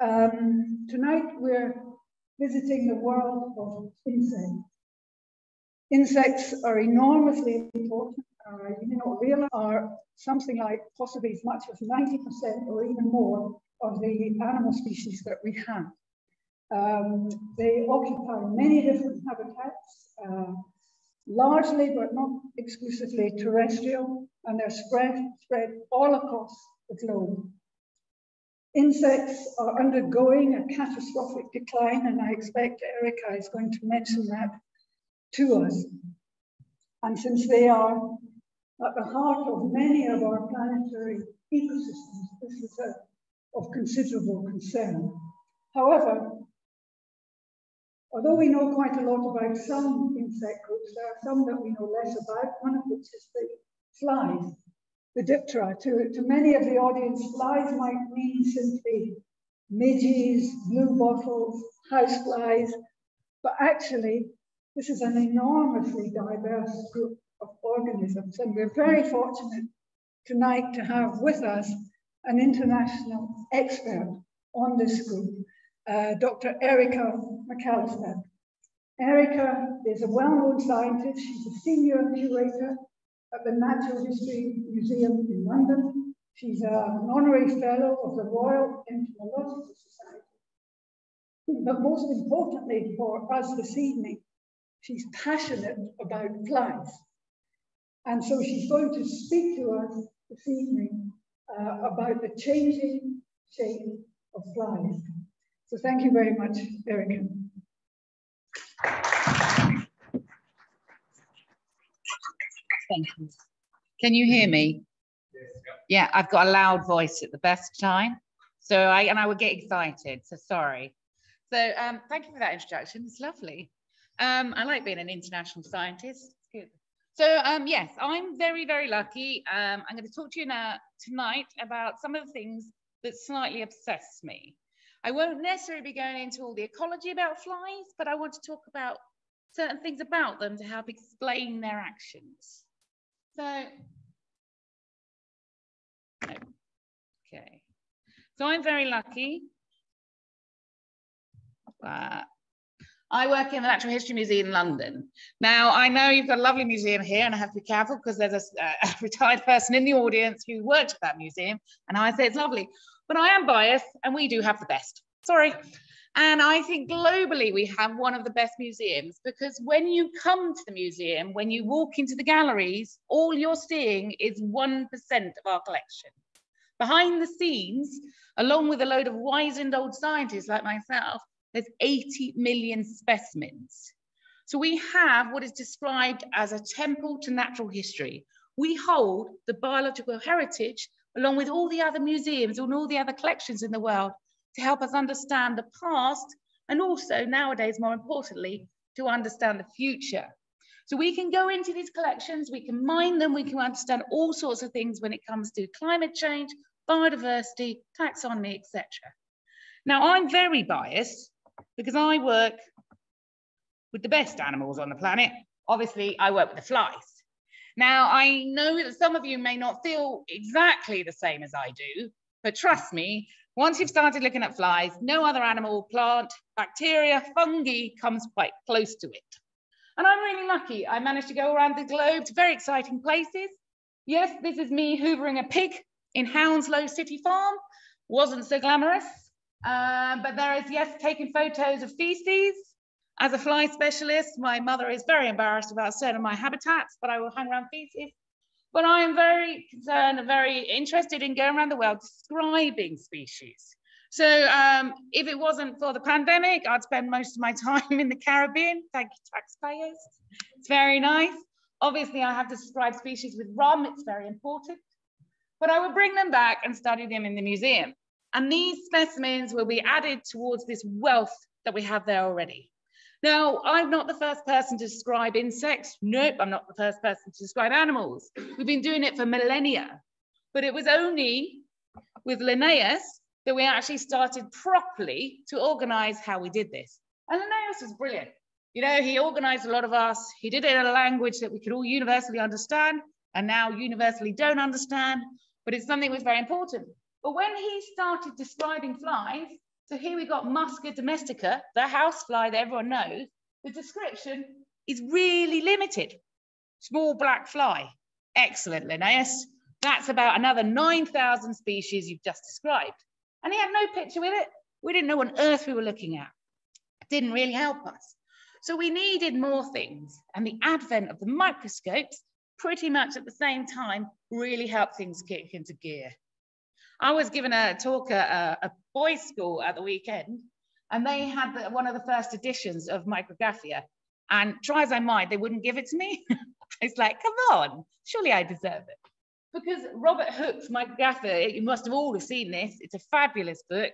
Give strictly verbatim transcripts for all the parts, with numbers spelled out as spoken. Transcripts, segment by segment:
Um, tonight we're visiting the world of insects. Insects are enormously important. Uh, you may not realize are something like possibly as much as ninety percent or even more of the animal species that we have. Um, they occupy many different habitats, uh, largely but not exclusively terrestrial, and they're spread, spread all across the globe. Insects are undergoing a catastrophic decline, and I expect Erica is going to mention that to us. And since they are at the heart of many of our planetary ecosystems, this is a, of considerable concern. However, although we know quite a lot about some insect groups, there are some that we know less about, one of which is the flies, the Diptera. To, to many of the audience, flies might mean simply midges, blue bottles, houseflies, but actually, this is an enormously diverse group of organisms, and we're very fortunate tonight to have with us an international expert on this group, uh, Doctor Erica McAllister. Erica is a well-known scientist. She's a senior curator at the Natural History Museum in London. She's an honorary fellow of the Royal Entomological Society. But most importantly for us this evening, she's passionate about flies. And so she's going to speak to us this evening uh, about the changing shape of flies. So thank you very much, Erica. Thank you. Can you hear me? Yeah, I've got a loud voice at the best time. So I, and I would get excited, so sorry. So um, thank you for that introduction, it's lovely. Um, I like being an international scientist. Good. So um, yes, I'm very, very lucky. Um, I'm going to talk to you now tonight about some of the things that slightly obsess me. I won't necessarily be going into all the ecology about flies, but I want to talk about certain things about them to help explain their actions. So, okay. So I'm very lucky. Uh, I work in the Natural History Museum in London. Now, I know you've got a lovely museum here, and I have to be careful because there's a, a retired person in the audience who worked at that museum, and I say it's lovely. But I am biased, and we do have the best. Sorry. And I think globally we have one of the best museums, because when you come to the museum, when you walk into the galleries, all you're seeing is one percent of our collection. Behind the scenes, along with a load of wizened old scientists like myself, there's eighty million specimens. So we have what is described as a temple to natural history. We hold the biological heritage along with all the other museums and all the other collections in the world to help us understand the past, and also nowadays, more importantly, to understand the future. So we can go into these collections, we can mine them, we can understand all sorts of things when it comes to climate change, biodiversity, taxonomy, et cetera. Now, I'm very biased because I work with the best animals on the planet. Obviously, I work with the flies. Now, I know that some of you may not feel exactly the same as I do, but trust me, once you've started looking at flies, no other animal, plant, bacteria, fungi comes quite close to it. And I'm really lucky. I managed to go around the globe to very exciting places. Yes, this is me hoovering a pig in Hounslow City Farm. Wasn't so glamorous, um, but there is, yes, taking photos of feces. As a fly specialist, my mother is very embarrassed about certain of my habitats, but I will hang around feces. But I am very concerned and very interested in going around the world describing species. So um, if it wasn't for the pandemic, I'd spend most of my time in the Caribbean. Thank you, taxpayers. It's very nice. Obviously, I have to describe species with rum. It's very important. But I will bring them back and study them in the museum. And these specimens will be added towards this wealth that we have there already. Now, I'm not the first person to describe insects. Nope, I'm not the first person to describe animals. We've been doing it for millennia. But it was only with Linnaeus that we actually started properly to organize how we did this. And Linnaeus was brilliant. You know, he organized a lot of us. He did it in a language that we could all universally understand and now universally don't understand, but it's something that was very important. But when he started describing flies, So here we got Musca domestica, the housefly that everyone knows. The description is really limited. Small black fly. Excellent, Linnaeus. That's about another nine thousand species you've just described. And he had no picture with it. We didn't know what on earth we were looking at. It didn't really help us. So we needed more things. And the advent of the microscopes, pretty much at the same time, really helped things kick into gear. I was given a talk at a, a boys' school at the weekend, and they had the, one of the first editions of Micrographia. And try as I might, they wouldn't give it to me. It's like, come on, surely I deserve it. Because Robert Hooke's Micrographia, you must have all have seen this, it's a fabulous book.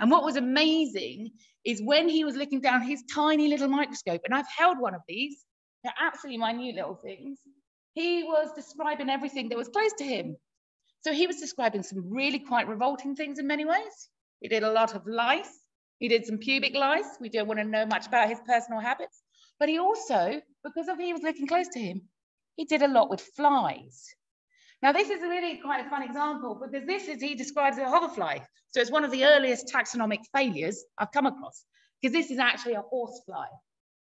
And what was amazing is when he was looking down his tiny little microscope, and I've held one of these, they're absolutely minute little things, he was describing everything that was close to him. So he was describing some really quite revolting things in many ways. He did a lot of lice. He did some pubic lice. We don't want to know much about his personal habits. But he also, because of he was looking close to him, he did a lot with flies. Now, this is really quite a fun example, because this is, he describes a hoverfly. So it's one of the earliest taxonomic failures I've come across, because this is actually a horsefly.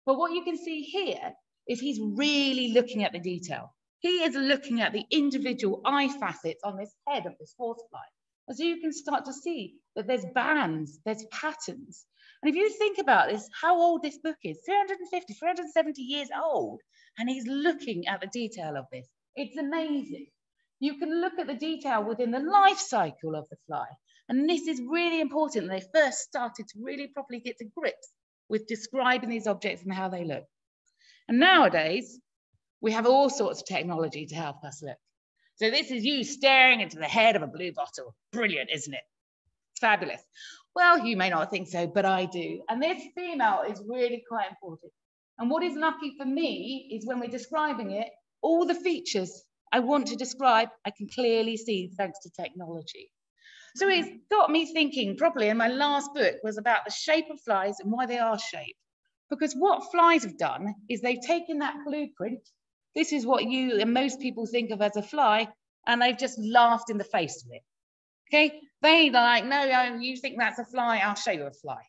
But what you can see here is he's really looking at the detail. He is looking at the individual eye facets on this head of this horsefly. And so you can start to see that there's bands, there's patterns. And if you think about this, how old this book is, three hundred fifty, three hundred seventy years old, and he's looking at the detail of this. It's amazing. You can look at the detail within the life cycle of the fly. And this is really important. They first started to really properly get to grips with describing these objects and how they look. And nowadays, we have all sorts of technology to help us look. So this is you staring into the head of a blue bottle. Brilliant, isn't it? Fabulous. Well, you may not think so, but I do. And this female is really quite important. And what is lucky for me is when we're describing it, all the features I want to describe, I can clearly see thanks to technology. So it's got me thinking properly, and my last book was about the shape of flies and why they are shaped. Because what flies have done is they've taken that blueprint. This is what you and most people think of as a fly, and they've just laughed in the face of it, okay? They're like, no, you think that's a fly, I'll show you a fly.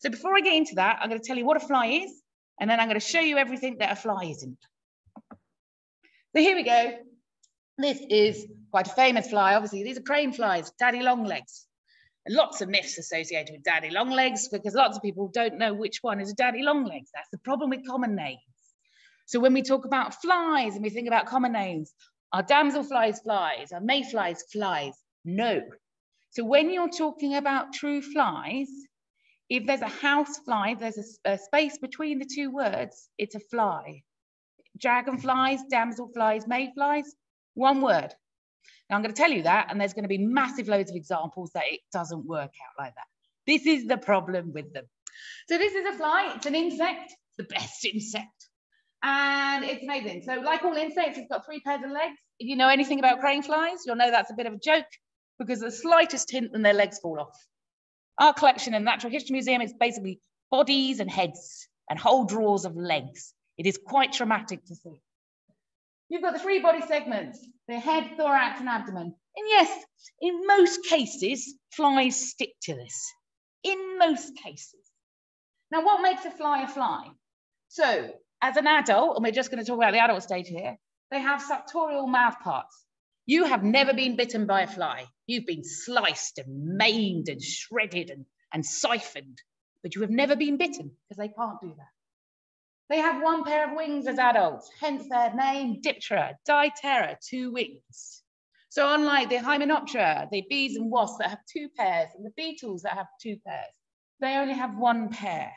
So before I get into that, I'm gonna tell you what a fly is, and then I'm gonna show you everything that a fly isn't. So here we go. This is quite a famous fly, obviously. These are crane flies, daddy long legs. And lots of myths associated with daddy long legs, because lots of people don't know which one is a daddy long legs. That's the problem with common names. So when we talk about flies and we think about common names, our damselflies flies, our mayflies flies, no. So when you're talking about true flies, if there's a house fly, there's a, a space between the two words, it's a fly. Dragonflies, damselflies, mayflies, one word. Now I'm going to tell you that, and there's going to be massive loads of examples that it doesn't work out like that. This is the problem with them. So this is a fly, it's an insect, the best insect. And it's amazing. So like all insects, it's got three pairs of legs. If you know anything about crane flies, you'll know that's a bit of a joke, because the slightest hint and their legs fall off. Our collection in the Natural History Museum is basically bodies and heads and whole drawers of legs. It is quite traumatic to see. You've got the three body segments, the head, thorax, and abdomen. And yes, in most cases, flies stick to this. In most cases. Now, what makes a fly a fly? So, as an adult, and we're just going to talk about the adult stage here, they have suctorial mouth parts. You have never been bitten by a fly. You've been sliced and maimed and shredded and, and siphoned, but you have never been bitten, because they can't do that. They have one pair of wings as adults, hence their name, Diptera, Diptera, two wings. So unlike the Hymenoptera, the bees and wasps that have two pairs, and the beetles that have two pairs, they only have one pair.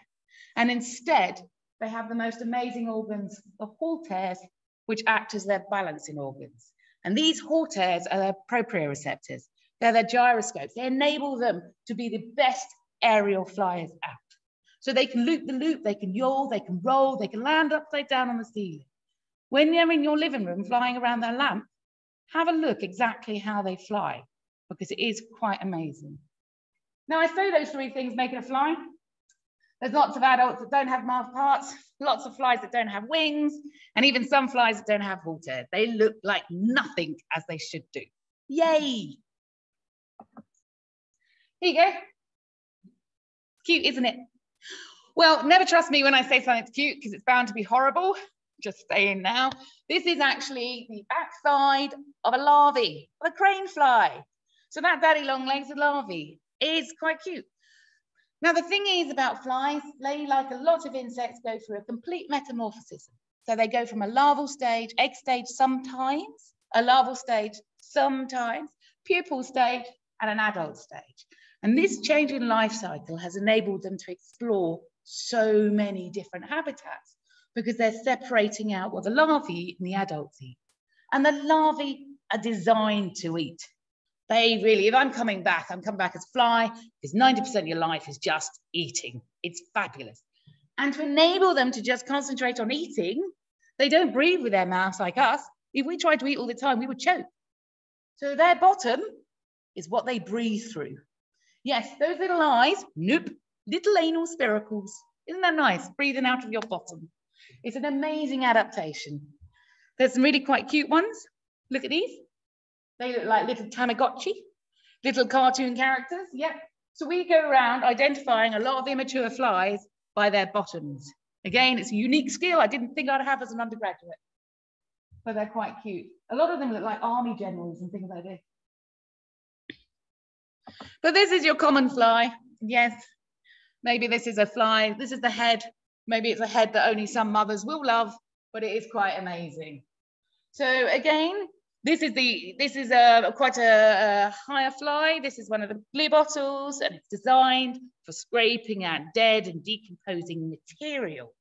And instead, they have the most amazing organs, the halters, which act as their balancing organs. And these halters are their proprioceptors. They're their gyroscopes. They enable them to be the best aerial flyers out. So they can loop the loop, they can yawl, they can roll, they can land upside down on the ceiling. When they're in your living room flying around their lamp, have a look exactly how they fly, because it is quite amazing. Now, I say those three things make it a fly. There's lots of adults that don't have mouth parts, lots of flies that don't have wings, and even some flies that don't have halters. They look like nothing as they should do. Yay! Here you go. Cute, isn't it? Well, never trust me when I say something's cute because it's bound to be horrible. Just saying now. This is actually the backside of a larvae, of a crane fly. So that daddy long legs of larvae is quite cute. Now, the thing is about flies, they, like a lot of insects, go through a complete metamorphosis. So they go from a larval stage, egg stage sometimes, a larval stage sometimes, pupal stage, and an adult stage. And this change in life cycle has enabled them to explore so many different habitats because they're separating out what the larvae eat and the adults eat. And the larvae are designed to eat. They really, if I'm coming back, I'm coming back as fly, because ninety percent of your life is just eating. It's fabulous. And to enable them to just concentrate on eating, they don't breathe with their mouths like us. If we tried to eat all the time, we would choke. So their bottom is what they breathe through. Yes, those little eyes, nope, little anal spiracles. Isn't that nice? Breathing out of your bottom. It's an amazing adaptation. There's some really quite cute ones. Look at these. They look like little Tamagotchi, little cartoon characters. Yep. So we go around identifying a lot of immature flies by their bottoms. Again, it's a unique skill I didn't think I'd have as an undergraduate, but they're quite cute. A lot of them look like army generals and things like this. But this is your common fly. Yes, maybe this is a fly. This is the head. Maybe it's a head that only some mothers will love, but it is quite amazing. So again, this is the this is a quite a, a higher fly. This is one of the blue bottles, and it's designed for scraping out dead and decomposing material.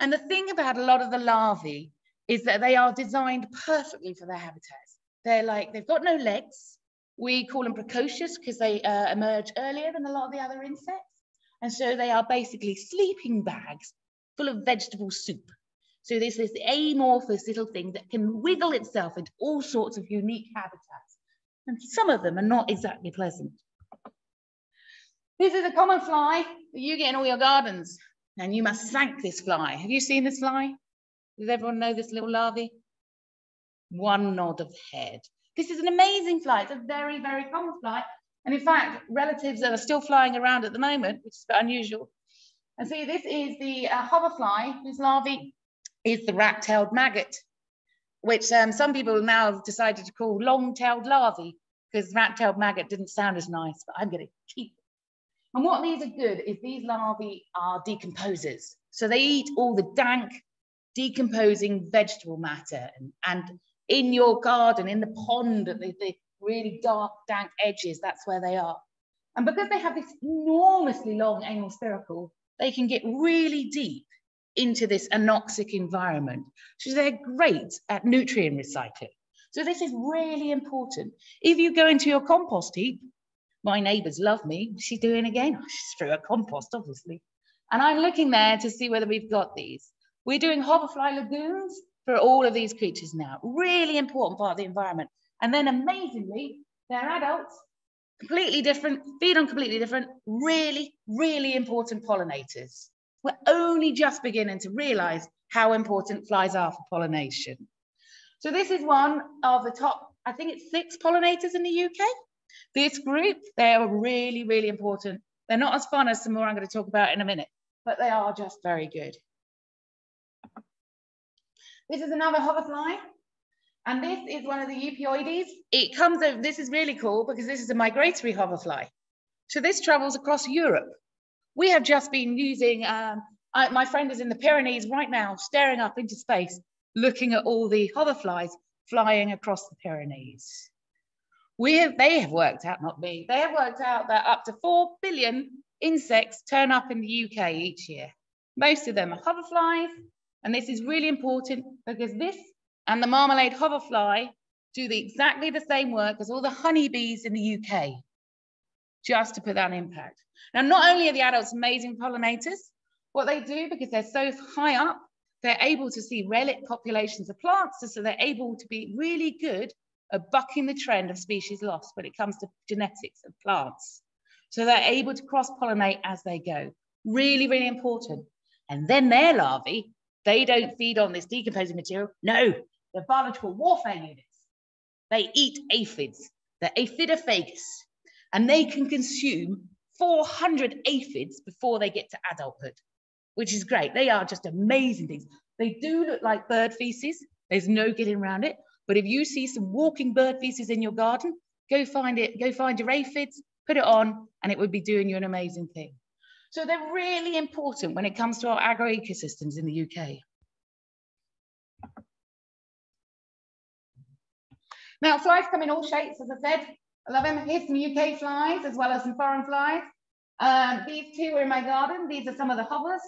And the thing about a lot of the larvae is that they are designed perfectly for their habitats. They're like, they've got no legs. We call them precocious because they uh, emerge earlier than a lot of the other insects. And so they are basically sleeping bags full of vegetable soup. So this is the amorphous little thing that can wiggle itself into all sorts of unique habitats. And some of them are not exactly pleasant. This is a common fly that you get in all your gardens. And you must thank this fly. Have you seen this fly? Does everyone know this little larvae? One nod of the head. This is an amazing fly. It's a very, very common fly. And in fact, relatives that are still flying around at the moment, which is a bit unusual. And see, this is the uh, hoverfly, whose larvae is the rat-tailed maggot, which um, some people now have decided to call long-tailed larvae because rat-tailed maggot didn't sound as nice, but I'm going to keep it. And what these are good is these larvae are decomposers. So they eat all the dank, decomposing vegetable matter and, and in your garden, in the pond, at the, the really dark, dank edges, that's where they are. And because they have this enormously long anal spiracle, they can get really deep into this anoxic environment. So they're great at nutrient recycling. So this is really important. If you go into your compost heap, my neighbours love me. What's she doing again? Oh, she's through her compost, obviously. And I'm looking there to see whether we've got these. We're doing hoverfly lagoons for all of these creatures now. Really important part of the environment. And then amazingly, they're adults, completely different, feed on completely different, really, really important pollinators. We're only just beginning to realize how important flies are for pollination. So this is one of the top, I think it's six pollinators in the U K. This group, they are really, really important. They're not as fun as some more I'm going to talk about in a minute, but they are just very good. This is another hoverfly, and this is one of the Eupioides. It comes over, this is really cool because this is a migratory hoverfly. So this travels across Europe. We have just been using, um, I, my friend is in the Pyrenees right now, staring up into space, looking at all the hoverflies flying across the Pyrenees. We have, they have worked out, not me, they have worked out that up to four billion insects turn up in the U K each year. Most of them are hoverflies. And this is really important because this and the marmalade hoverfly do the, exactly the same work as all the honeybees in the U K, just to put that impact. Now, not only are the adults amazing pollinators, what they do, because they're so high up, they're able to see relic populations of plants, so they're able to be really good at bucking the trend of species loss when it comes to genetics of plants. So they're able to cross-pollinate as they go. Really, really important. And then their larvae, they don't feed on this decomposing material. No, the biological warfare units. They eat aphids, the aphidophagus, and they can consume four hundred aphids before they get to adulthood, which is great. They are just amazing things. They do look like bird feces. There's no getting around it. But if you see some walking bird feces in your garden, go find it, go find your aphids, put it on, and it would be doing you an amazing thing. So they're really important when it comes to our agro-ecosystems in the U K. Now, flies come in all shapes, as I said. I love them. Here's some U K flies, as well as some foreign flies. Um, these two are in my garden. These are some of the hovers.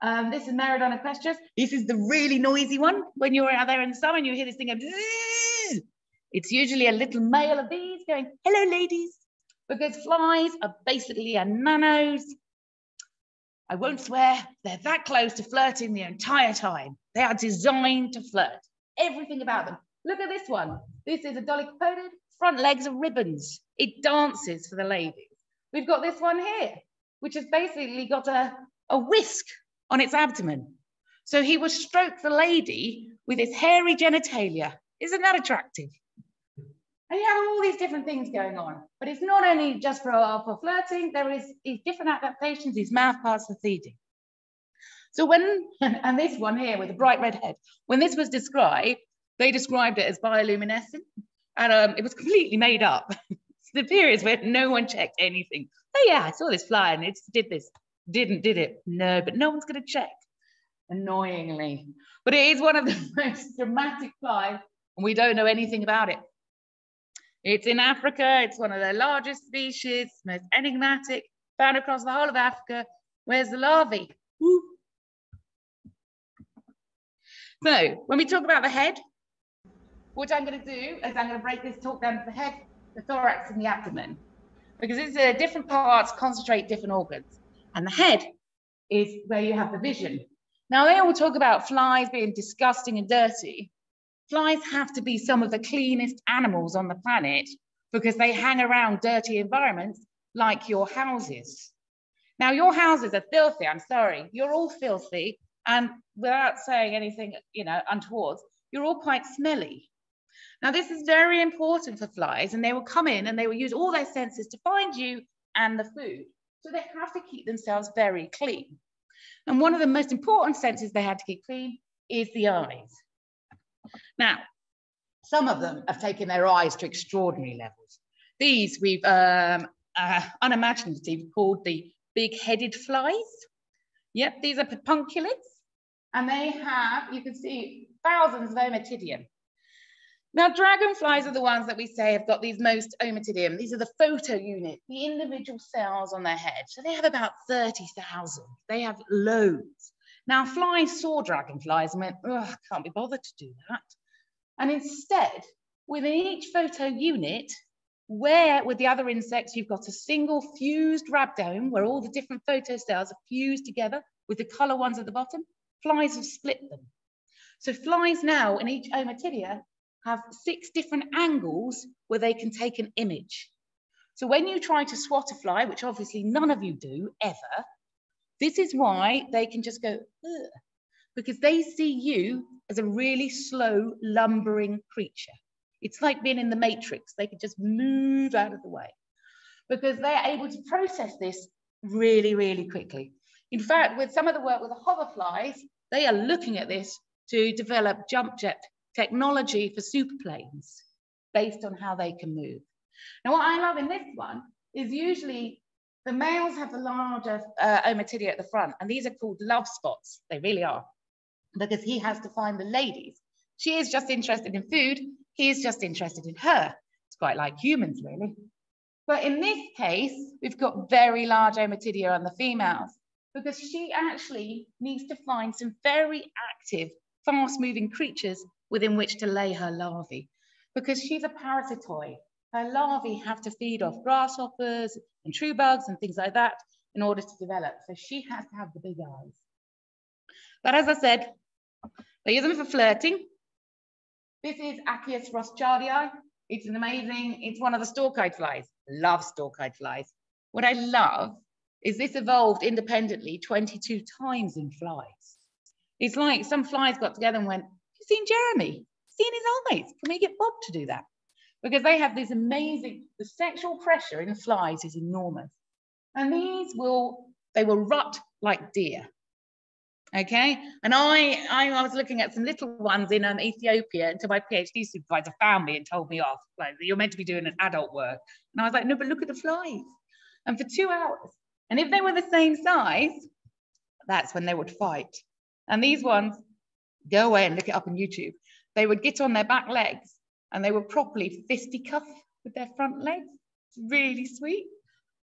Um, this is Merodon equestris. This is the really noisy one. When you're out there in the summer and you hear this thing go, bzzz, it's usually a little male of these going, hello, ladies, because flies are basically a nanos. I won't swear, they're that close to flirting the entire time. They are designed to flirt, everything about them. Look at this one. This is a dolichopodid, front legs are ribbons. It dances for the ladies. We've got this one here, which has basically got a, a whisk on its abdomen. So he will stroke the lady with his hairy genitalia. Isn't that attractive? And you have all these different things going on, but it's not only just for, for flirting, there is these different adaptations, these mouth parts for feeding. So when, and this one here with a bright red head, when this was described, they described it as bioluminescent, and um, it was completely made up. It's the periods where no one checked anything. Oh yeah, I saw this fly and it did this. Didn't, did it? No, but no one's going to check, annoyingly. But it is one of the most dramatic flies, and we don't know anything about it. It's in Africa. It's one of the largest species, most enigmatic, found across the whole of Africa. Where's the larvae? Woo. So when we talk about the head, what I'm going to do is I'm going to break this talk down to the head, the thorax, and the abdomen, because it's uh, different parts concentrate different organs. And the head is where you have the vision. Now, they all talk about flies being disgusting and dirty. Flies have to be some of the cleanest animals on the planet because they hang around dirty environments like your houses. Now, your houses are filthy, I'm sorry. You're all filthy, and without saying anything, you know, untoward, you're all quite smelly. Now, this is very important for flies, and they will come in and they will use all their senses to find you and the food. So they have to keep themselves very clean. And one of the most important senses they had to keep clean is the eyes. Now, some of them have taken their eyes to extraordinary levels. These we've um, uh, unimaginative called the big-headed flies. Yep, these are pipunculids. And they have, you can see, thousands of omatidium. Now, dragonflies are the ones that we say have got these most omatidium. These are the photo units, the individual cells on their head. So they have about thirty thousand. They have loads. Now, flies saw dragonflies and went, oh, I can't be bothered to do that. And instead, within each photo unit, where with the other insects, you've got a single fused rhabdome where all the different photo cells are fused together with the color ones at the bottom, flies have split them. So flies now in each omatidia have six different angles where they can take an image. So when you try to swat a fly, which obviously none of you do ever, this is why they can just go, ugh, because they see you as a really slow, lumbering creature. It's like being in the Matrix. They can just move out of the way because they're able to process this really, really quickly. In fact, with some of the work with the hover flies, they are looking at this to develop jump jet technology for superplanes based on how they can move. Now, what I love in this one is usually the males have the larger uh, omatidia at the front, and these are called love spots. They really are, because he has to find the ladies. She is just interested in food. He is just interested in her. It's quite like humans, really. But in this case, we've got very large omatidia on the females, because she actually needs to find some very active, fast-moving creatures within which to lay her larvae, because she's a parasitoid. Her larvae have to feed off grasshoppers and true bugs and things like that in order to develop. So she has to have the big eyes. But as I said, they use them for flirting. This is Achaeus rosciardii. It's an amazing, it's one of the stalk-eyed flies. Love stalk-eyed flies. What I love is this evolved independently twenty-two times in flies. It's like some flies got together and went, seen Jeremy, seen his eyes, can we get Bob to do that? Because they have this amazing, the sexual pressure in flies is enormous. And these will, they will rut like deer. Okay, and I, I, I was looking at some little ones in um, Ethiopia until my PhD supervisor found me and told me off, like, you're meant to be doing an adult work. And I was like, no, but look at the flies. And for two hours, and if they were the same size, that's when they would fight. And these ones, go away and look it up on YouTube. They would get on their back legs and they would properly fisticuff with their front legs. It's really sweet,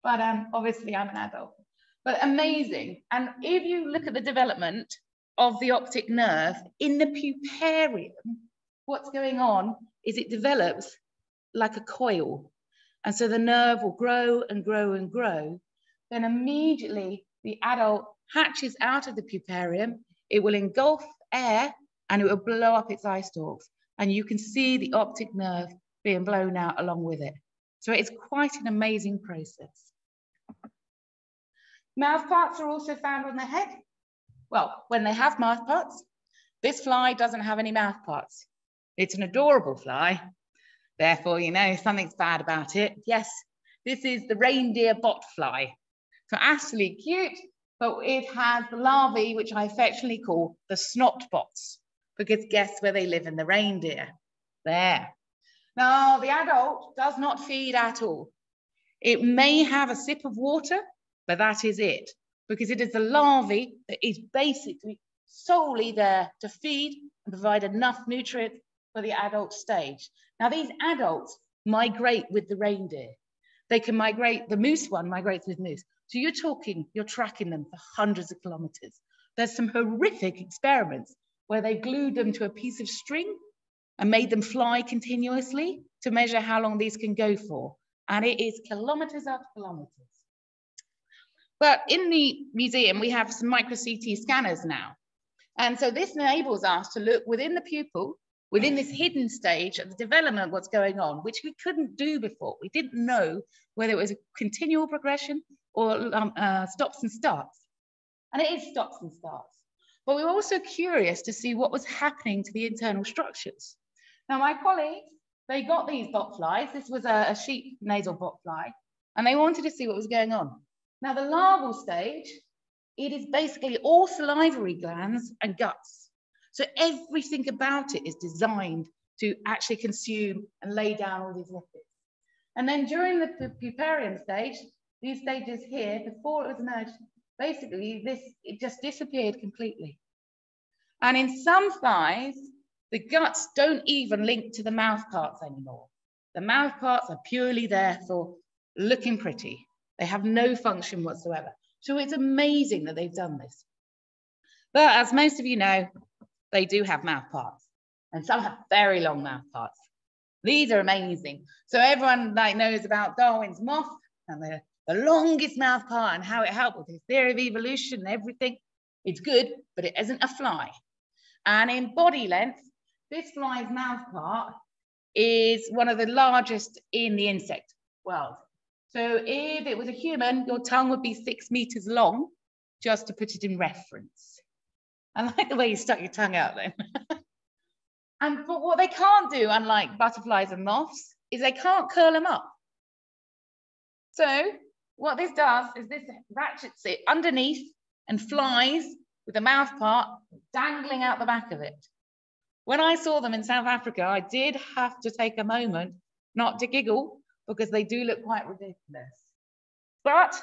but um, obviously I'm an adult. But amazing. And if you look at the development of the optic nerve in the puparium, what's going on is it develops like a coil. And so the nerve will grow and grow and grow. Then immediately the adult hatches out of the puparium. It will engulf air and it will blow up its eye stalks. And you can see the optic nerve being blown out along with it. So it's quite an amazing process. Mouth parts are also found on the head. Well, when they have mouth parts, this fly doesn't have any mouth parts. It's an adorable fly. Therefore, you know, something's bad about it. Yes, this is the reindeer bot fly. So actually cute, but it has the larvae, which I affectionately call the snot bots, because guess where they live in the reindeer? There. Now, the adult does not feed at all. It may have a sip of water, but that is it, because it is the larvae that is basically solely there to feed and provide enough nutrients for the adult stage. Now, these adults migrate with the reindeer. They can migrate, the moose one migrates with moose. So you're talking, you're tracking them for hundreds of kilometers. There's some horrific experiments where they glued them to a piece of string and made them fly continuously to measure how long these can go for. And it is kilometers after kilometers. But in the museum, we have some micro C T scanners now. And so this enables us to look within the pupil, within this hidden stage of the development of what's going on, which we couldn't do before. We didn't know whether it was a continual progression or um, uh, stops and starts. And it is stops and starts. But we were also curious to see what was happening to the internal structures. Now, my colleagues, they got these bot flies. This was a, a sheep nasal bot fly, and they wanted to see what was going on. Now, the larval stage, it is basically all salivary glands and guts. So everything about it is designed to actually consume and lay down all these lipids. And then during the puparium stage, these stages here, before it was merged, basically this, it just disappeared completely. And in some flies, the guts don't even link to the mouth parts anymore. The mouth parts are purely there for looking pretty. They have no function whatsoever. So it's amazing that they've done this. But as most of you know, they do have mouth parts, and some have very long mouth parts. These are amazing. So everyone like knows about Darwin's moth and the, the longest mouth part and how it helped with his theory of evolution and everything. It's good, but it isn't a fly. And in body length, this fly's mouth part is one of the largest in the insect world. So if it was a human, your tongue would be six meters long, just to put it in reference. I like the way you stuck your tongue out then. And but what they can't do, unlike butterflies and moths, is they can't curl them up. So what this does is this ratchets it underneath and flies with the mouth part dangling out the back of it. When I saw them in South Africa, I did have to take a moment not to giggle, because they do look quite ridiculous. But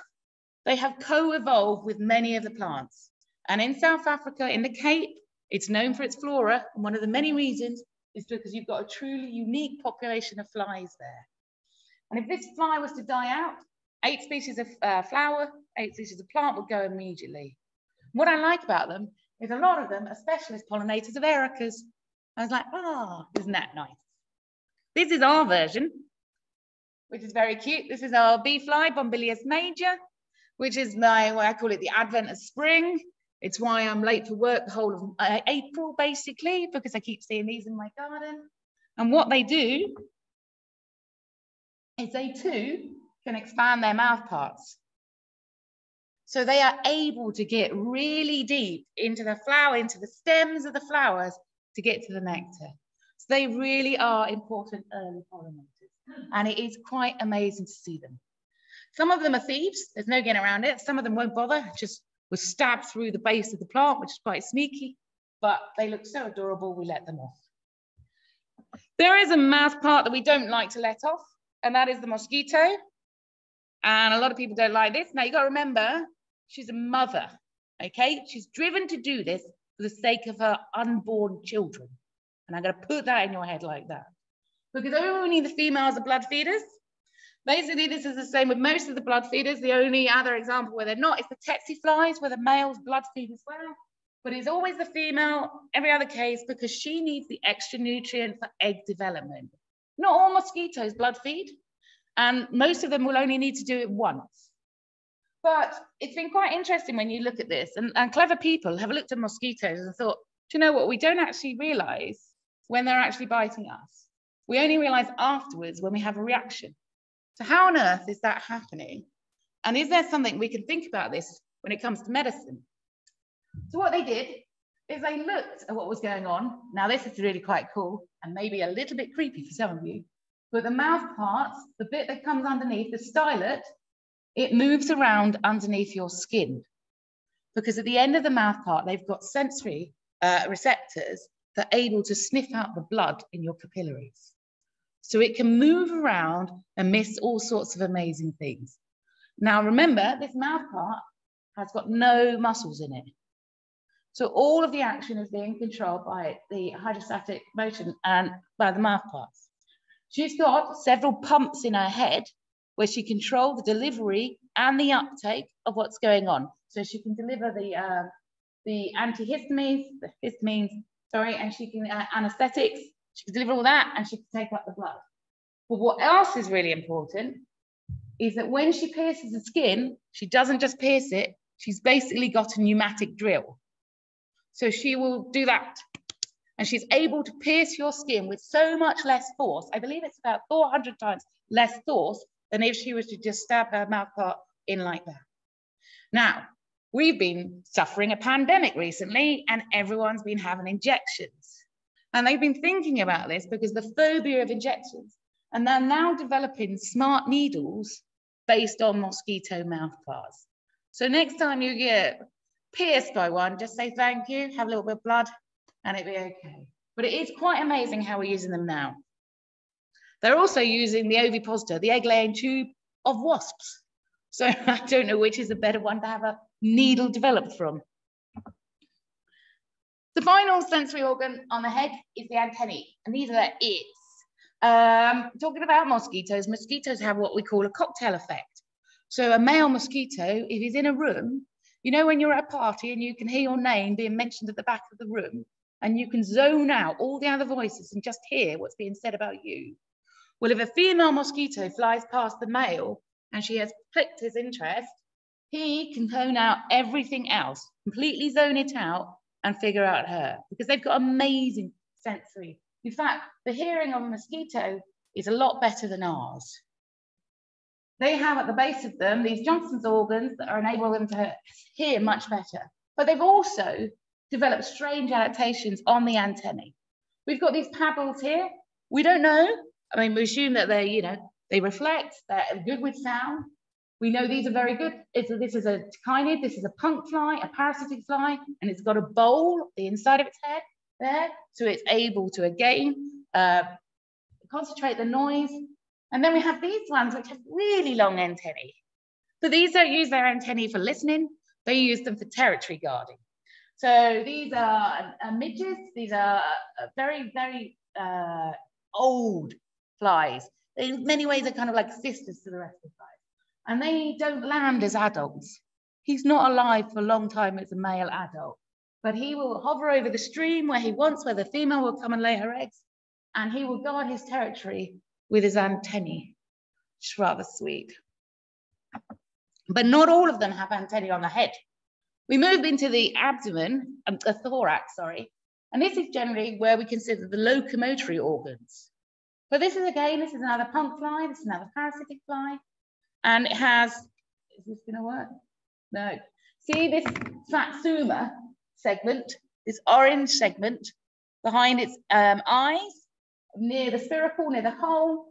they have co-evolved with many of the plants. And in South Africa, in the Cape, it's known for its flora. And one of the many reasons is because you've got a truly unique population of flies there. And if this fly was to die out, eight species of uh, flower, eight species of plant would go immediately. What I like about them is a lot of them are specialist pollinators of Erica's. I was like, ah, oh, isn't that nice? This is our version, which is very cute. This is our bee fly, Bombilius major, which is my, well, I call it the advent of spring. It's why I'm late for work the whole of April, basically, because I keep seeing these in my garden. And what they do is they too can expand their mouth parts. So they are able to get really deep into the flower, into the stems of the flowers to get to the nectar. So they really are important early pollinators. And it is quite amazing to see them. Some of them are thieves, there's no getting around it. Some of them won't bother, just will stab through the base of the plant, which is quite sneaky, but they look so adorable, we let them off. There is a math part that we don't like to let off, and that is the mosquito. And a lot of people don't like this. Now, you got to remember, she's a mother, okay? She's driven to do this for the sake of her unborn children. And I'm going to put that in your head like that. Because only the females are blood feeders. Basically, this is the same with most of the blood feeders. The only other example where they're not is the tsetse flies, where the males blood feed as well. But it's always the female, every other case, because she needs the extra nutrient for egg development. Not all mosquitoes blood feed, and most of them will only need to do it once. But it's been quite interesting when you look at this, and, and clever people have looked at mosquitoes and thought, do you know what, we don't actually realize when they're actually biting us. We only realize afterwards when we have a reaction. So how on earth is that happening? And is there something we can think about this when it comes to medicine? So what they did is they looked at what was going on. Now, this is really quite cool and maybe a little bit creepy for some of you, but the mouth part, the bit that comes underneath, the stylet, it moves around underneath your skin because at the end of the mouth part, they've got sensory uh, receptors that are able to sniff out the blood in your capillaries. So it can move around and miss all sorts of amazing things. Now, remember, this mouth part has got no muscles in it. So all of the action is being controlled by the hydrostatic motion and by the mouth parts. She's got several pumps in her head where she controls the delivery and the uptake of what's going on. So she can deliver the, uh, the antihistamines, the histamines, sorry, and she can uh, anesthetics, she can deliver all that and she can take up the blood. But what else is really important is that when she pierces the skin, she doesn't just pierce it, she's basically got a pneumatic drill. So she will do that. And she's able to pierce your skin with so much less force. I believe it's about four hundred times less force than if she was to just stab her mouth part in like that. Now, we've been suffering a pandemic recently and everyone's been having injections. And they've been thinking about this because the phobia of injections. And they're now developing smart needles based on mosquito mouth parts. So next time you get pierced by one, just say thank you, have a little bit of blood, and it'll be okay. But it is quite amazing how we're using them now. They're also using the ovipositor, the egg-laying tube of wasps. So I don't know which is a better one to have a needle developed from. The final sensory organ on the head is the antennae, and these are the ears. Um, talking about mosquitoes, mosquitoes have what we call a cocktail effect. So a male mosquito, if he's in a room, you know, when you're at a party and you can hear your name being mentioned at the back of the room and you can zone out all the other voices and just hear what's being said about you. Well, if a female mosquito flies past the male and she has piqued his interest, he can tone out everything else, completely zone it out and figure out her because they've got amazing sensory. In fact, the hearing of a mosquito is a lot better than ours. They have at the base of them these Johnson's organs that are enabling them to hear much better. But they've also developed strange adaptations on the antennae. We've got these paddles here. We don't know. I mean, we assume that they, you know, they reflect, they're good with sound. We know these are very good. It's, this is a tachinid, this is a punk fly, a parasitic fly, and it's got a bowl, the inside of its head there. So it's able to, again, uh, concentrate the noise. And then we have these ones which have really long antennae. So these don't use their antennae for listening, they use them for territory guarding. So these are, are midges, these are very, very uh, old flies. In many ways, they're kind of like sisters to the rest of the flies. And they don't land as adults. He's not alive for a long time as a male adult, but he will hover over the stream where he wants, where the female will come and lay her eggs, and he will guard his territory with his antennae. It's rather sweet. But not all of them have antennae on the head. We move into the abdomen, um, the thorax, sorry. And this is generally where we consider the locomotory organs. But this is again, this is another punk fly, this is another parasitic fly. And it has, is this gonna work? No. See this satsuma segment, this orange segment behind its um, eyes, near the spiracle, near the hole.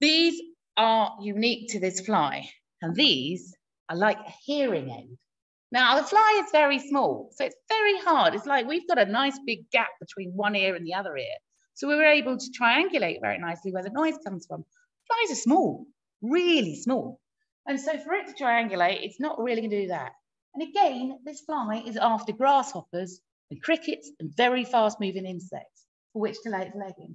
These are unique to this fly, and these are like a hearing aid. Now, the fly is very small, so it's very hard. It's like we've got a nice big gap between one ear and the other ear. So we were able to triangulate very nicely where the noise comes from. Flies are small, really small. And so for it to triangulate, it's not really going to do that. And again, this fly is after grasshoppers and crickets and very fast-moving insects for which to lay its leg in.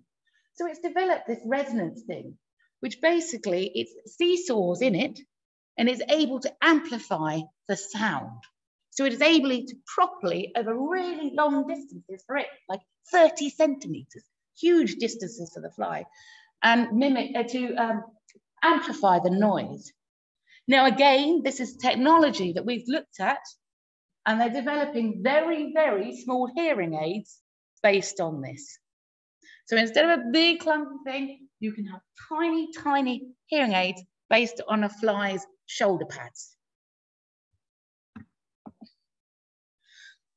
So it's developed this resonance thing, which basically it seesaws in it and is able to amplify the sound. So it is able to properly, over really long distances for it, like thirty centimeters, huge distances for the fly, and mimic uh, to um, amplify the noise. Now, again, this is technology that we've looked at, and they're developing very, very small hearing aids based on this. So instead of a big clunky thing, you can have tiny, tiny hearing aids based on a fly's shoulder pads.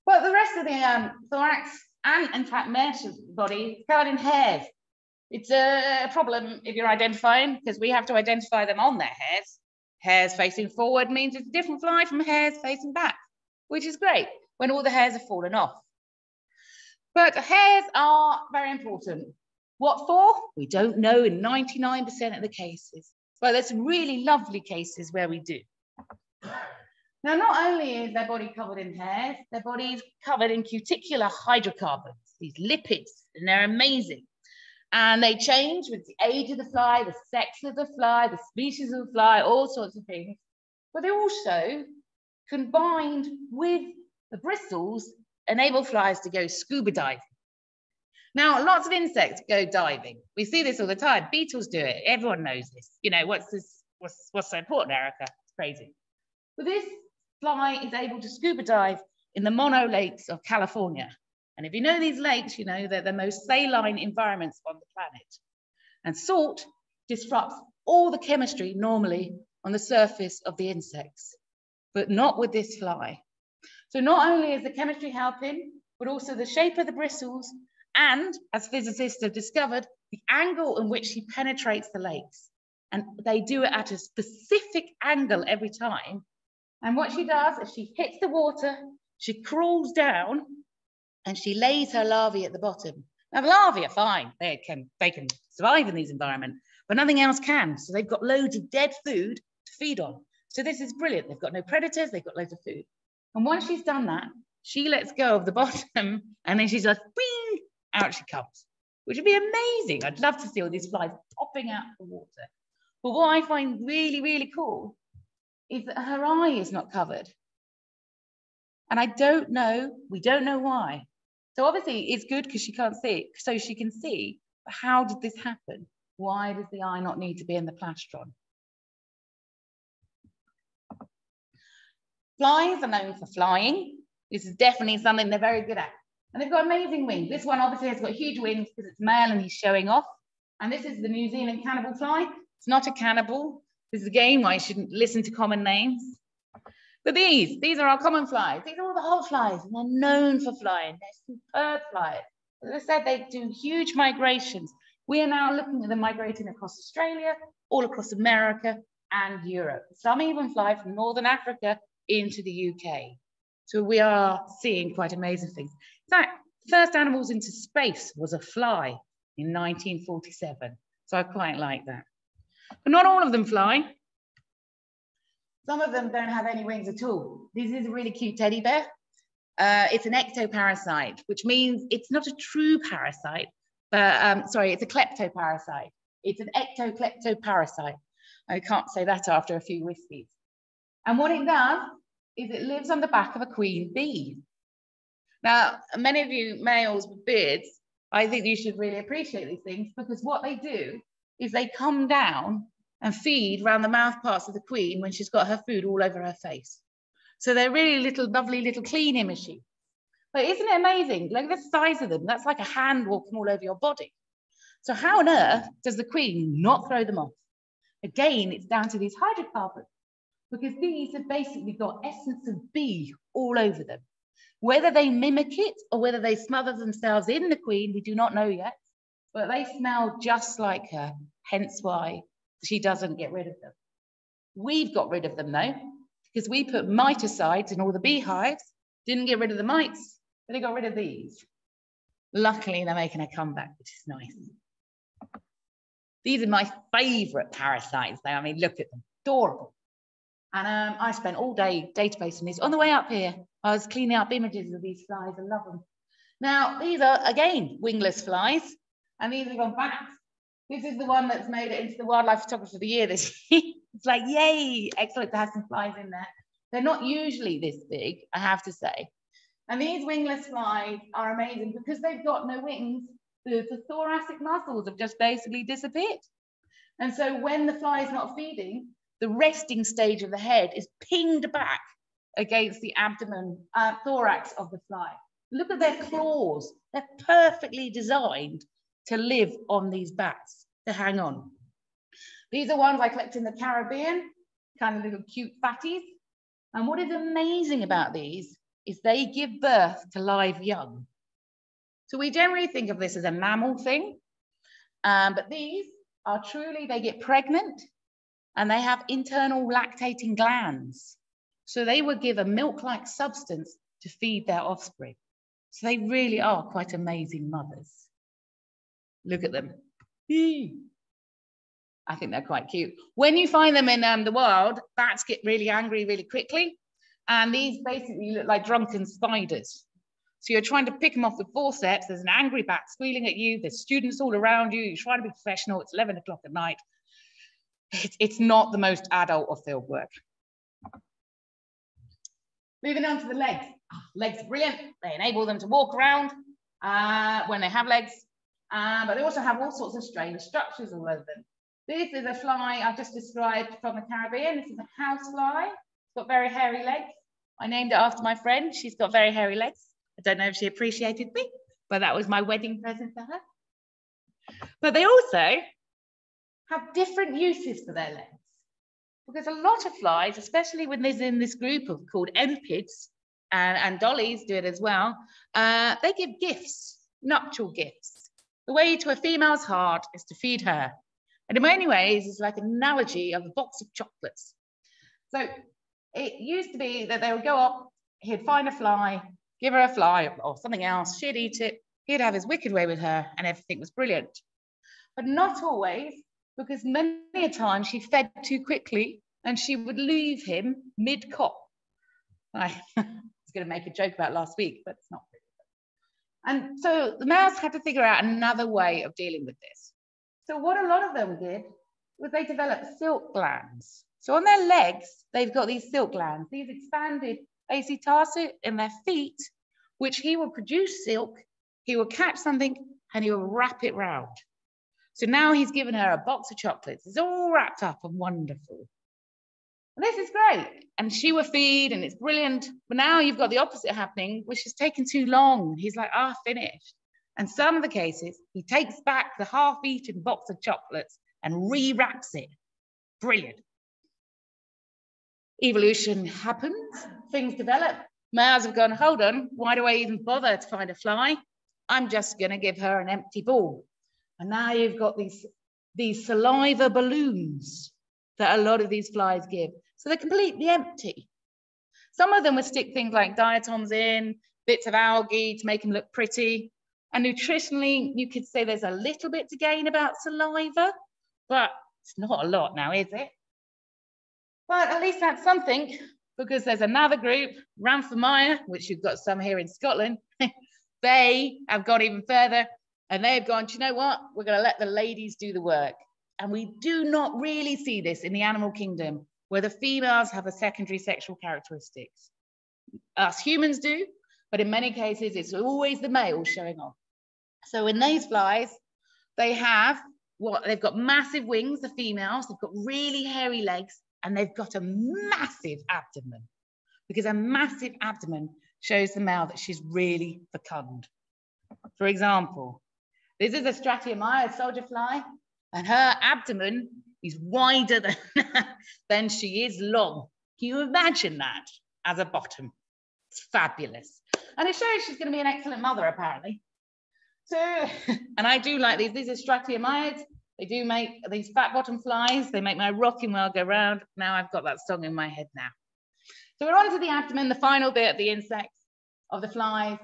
But the rest of the um, thorax and, in fact, mesh of the body is covered in hairs. It's a problem if you're identifying, because we have to identify them on their hairs. Hairs facing forward means it's a different fly from hairs facing back, which is great when all the hairs have fallen off. But hairs are very important. What for? We don't know in ninety-nine percent of the cases. But there's some really lovely cases where we do. Now, not only is their body covered in hairs, their body is covered in cuticular hydrocarbons, these lipids, and they're amazing. And they change with the age of the fly, the sex of the fly, the species of the fly, all sorts of things. But they also, combined with the bristles, enable flies to go scuba diving. Now, lots of insects go diving. We see this all the time. Beetles do it. Everyone knows this. You know, what's this? What's, what's so important, Erica? It's crazy. But this fly is able to scuba dive in the mono lakes of California. And if you know these lakes, you know they're the most saline environments on the planet. And salt disrupts all the chemistry normally on the surface of the insects, but not with this fly. So not only is the chemistry helping, but also the shape of the bristles, and as physicists have discovered, the angle in which she penetrates the lakes. And they do it at a specific angle every time. And what she does is she hits the water, she crawls down, and she lays her larvae at the bottom. Now, the larvae are fine. They can, they can survive in these environments, but nothing else can. So they've got loads of dead food to feed on. So this is brilliant. They've got no predators. They've got loads of food. And once she's done that, she lets go of the bottom, and then she's like, wing, out she comes, which would be amazing. I'd love to see all these flies popping out of the water. But what I find really, really cool is that her eye is not covered. And I don't know, we don't know why. So obviously it's good because she can't see it, so she can see, but how did this happen? Why does the eye not need to be in the plastron? Flies are known for flying. This is definitely something they're very good at. And they've got amazing wings. This one obviously has got huge wings because it's male and he's showing off. And this is the New Zealand cannibal fly. It's not a cannibal. This is again why you shouldn't listen to common names. But these, these are our common flies. These are all the hot flies, and they're known for flying. They're superb flies. As I said, they do huge migrations. We are now looking at them migrating across Australia, all across America and Europe. Some even fly from Northern Africa into the U K. So we are seeing quite amazing things. In fact, the first animals into space was a fly in nineteen forty-seven. So I quite like that. But not all of them fly. Some of them don't have any wings at all. This is a really cute teddy bear. Uh, it's an ectoparasite, which means it's not a true parasite, but um, sorry, it's a kleptoparasite. It's an ectokleptoparasite. I can't say that after a few whiskeys. And what it does is it lives on the back of a queen bee. Now, many of you males with beards, I think you should really appreciate these things, because what they do is they come down and feed round the mouth parts of the queen when she's got her food all over her face. So they're really little, lovely little cleaning machines. But isn't it amazing? Look at the size of them. That's like a hand walking all over your body. So how on earth does the queen not throw them off? Again, it's down to these hydrocarbons, because these have basically got essence of bee all over them. Whether they mimic it or whether they smother themselves in the queen, we do not know yet, but they smell just like her, hence why she doesn't get rid of them. We've got rid of them though, because we put miticides in all the beehives, didn't get rid of the mites, but it got rid of these. Luckily, they're making a comeback, which is nice. These are my favorite parasites though. I mean, look at them, adorable. And um, I spent all day databasing these. On the way up here, I was cleaning up images of these flies. I love them. Now, these are, again, wingless flies. And these have gone back. This is the one that's made it into the Wildlife Photographer of the Year this year. It's like, yay, excellent to have some flies in there. They're not usually this big, I have to say. And these wingless flies are amazing because they've got no wings. The, the thoracic muscles have just basically disappeared. And so when the fly is not feeding, the resting stage of the head is pinged back against the abdomen, uh, thorax of the fly. Look at their claws. They're perfectly designed to live on these bats, to hang on. These are ones I collect in the Caribbean, kind of little cute fatties. And what is amazing about these is they give birth to live young. So we generally think of this as a mammal thing, um, but these are truly, they get pregnant, and they have internal lactating glands. So they would give a milk-like substance to feed their offspring. So they really are quite amazing mothers. Look at them. I think they're quite cute. When you find them in um, the wild, bats get really angry really quickly. And these basically look like drunken spiders. So you're trying to pick them off with forceps. There's an angry bat squealing at you. There's students all around you. You're trying to be professional. It's eleven o'clock at night. It's not the most adult of field work. Moving on to the legs. Legs are brilliant. They enable them to walk around uh, when they have legs, uh, but they also have all sorts of strange structures all over them. This is a fly I've just described from the Caribbean. This is a house fly. It's got very hairy legs. I named it after my friend. She's got very hairy legs. I don't know if she appreciated me, but that was my wedding present for her. But they also have different uses for their legs. Because a lot of flies, especially when there's in this group of called empids, and, and dollies do it as well, uh, they give gifts, nuptial gifts. The way to a female's heart is to feed her. And in many ways, it's like an analogy of a box of chocolates. So it used to be that they would go up, he'd find a fly, give her a fly or something else, she'd eat it, he'd have his wicked way with her, and everything was brilliant. But not always, because many a time she fed too quickly and she would leave him mid-cop. I was going to make a joke about last week, but it's not. And so the mouse had to figure out another way of dealing with this. So what a lot of them did was they developed silk glands. So on their legs, they've got these silk glands, these expanded acetaceae in their feet, which he will produce silk, he will catch something, and he will wrap it round. So now he's given her a box of chocolates. It's all wrapped up and wonderful. And this is great. And she will feed and it's brilliant. But now you've got the opposite happening, which is taking too long. He's like, ah, finished. And some of the cases, he takes back the half-eaten box of chocolates and re-wraps it. Brilliant. Evolution happens. Things develop. Males have gone, hold on, why do I even bother to find a fly? I'm just going to give her an empty ball. And now you've got these, these saliva balloons that a lot of these flies give. So they're completely empty. Some of them would stick things like diatoms in, bits of algae to make them look pretty. And nutritionally, you could say there's a little bit to gain about saliva, but it's not a lot now, is it? But at least that's something, because there's another group, Rhamphomyia, which you've got some here in Scotland. They have gone even further. And they've gone, do you know what? We're going to let the ladies do the work. And we do not really see this in the animal kingdom, where the females have a secondary sexual characteristics. Us humans do, but in many cases, it's always the males showing off. So in these flies, they have what? They've got massive wings, the females, they've got really hairy legs, and they've got a massive abdomen, because a massive abdomen shows the male that she's really fecund. For example, this is a Stratiomyidae soldier fly, and her abdomen is wider than, than she is long. Can you imagine that as a bottom? It's fabulous. And it shows she's going to be an excellent mother, apparently. So, and I do like these. These are Stratiomyidae. They do make these fat bottom flies. They make my rocking world go round. Now I've got that song in my head now. So we're on to the abdomen, the final bit of the insects, of the flies.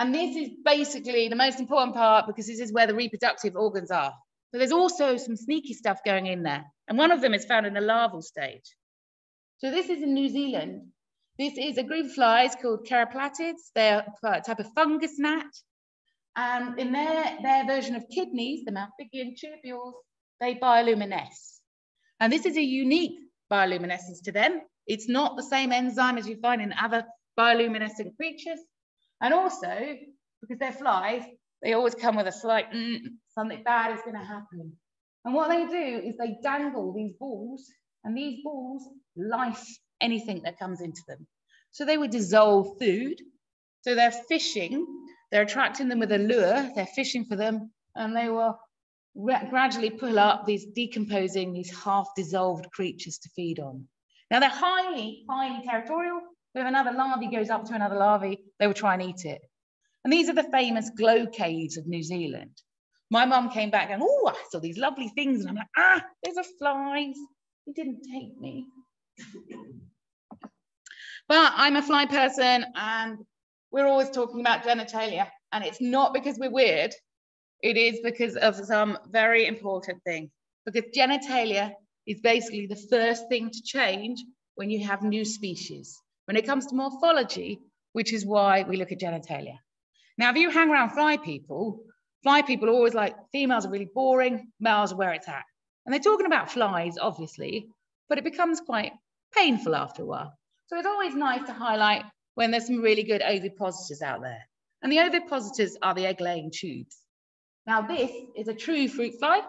And this is basically the most important part because this is where the reproductive organs are. But there's also some sneaky stuff going in there. And one of them is found in the larval stage. So this is in New Zealand. This is a group of flies called Keroplatids. They're a type of fungus gnat. And in their, their version of kidneys, the Malpighian tubules, they bioluminesce. And this is a unique bioluminescence to them. It's not the same enzyme as you find in other bioluminescent creatures. And also, because they're flies, they always come with a slight, mm, something bad is going to happen. And what they do is they dangle these balls, and these balls life anything that comes into them. So they would dissolve food. So they're fishing, they're attracting them with a lure, they're fishing for them, and they will gradually pull up these decomposing, these half-dissolved creatures to feed on. Now they're highly, highly territorial. If another larvae goes up to another larvae, they will try and eat it. And these are the famous glow caves of New Zealand. My mum came back and, oh, I saw these lovely things. And I'm like, ah, those are flies. They didn't take me. But I'm a fly person and we're always talking about genitalia. And it's not because we're weird. It is because of some very important thing. Because genitalia is basically the first thing to change when you have new species. When it comes to morphology, which is why we look at genitalia. Now, if you hang around fly people, fly people are always like, females are really boring, males are where it's at. And they're talking about flies, obviously, but it becomes quite painful after a while. So it's always nice to highlight when there's some really good ovipositors out there. And the ovipositors are the egg-laying tubes. Now, this is a true fruit fly,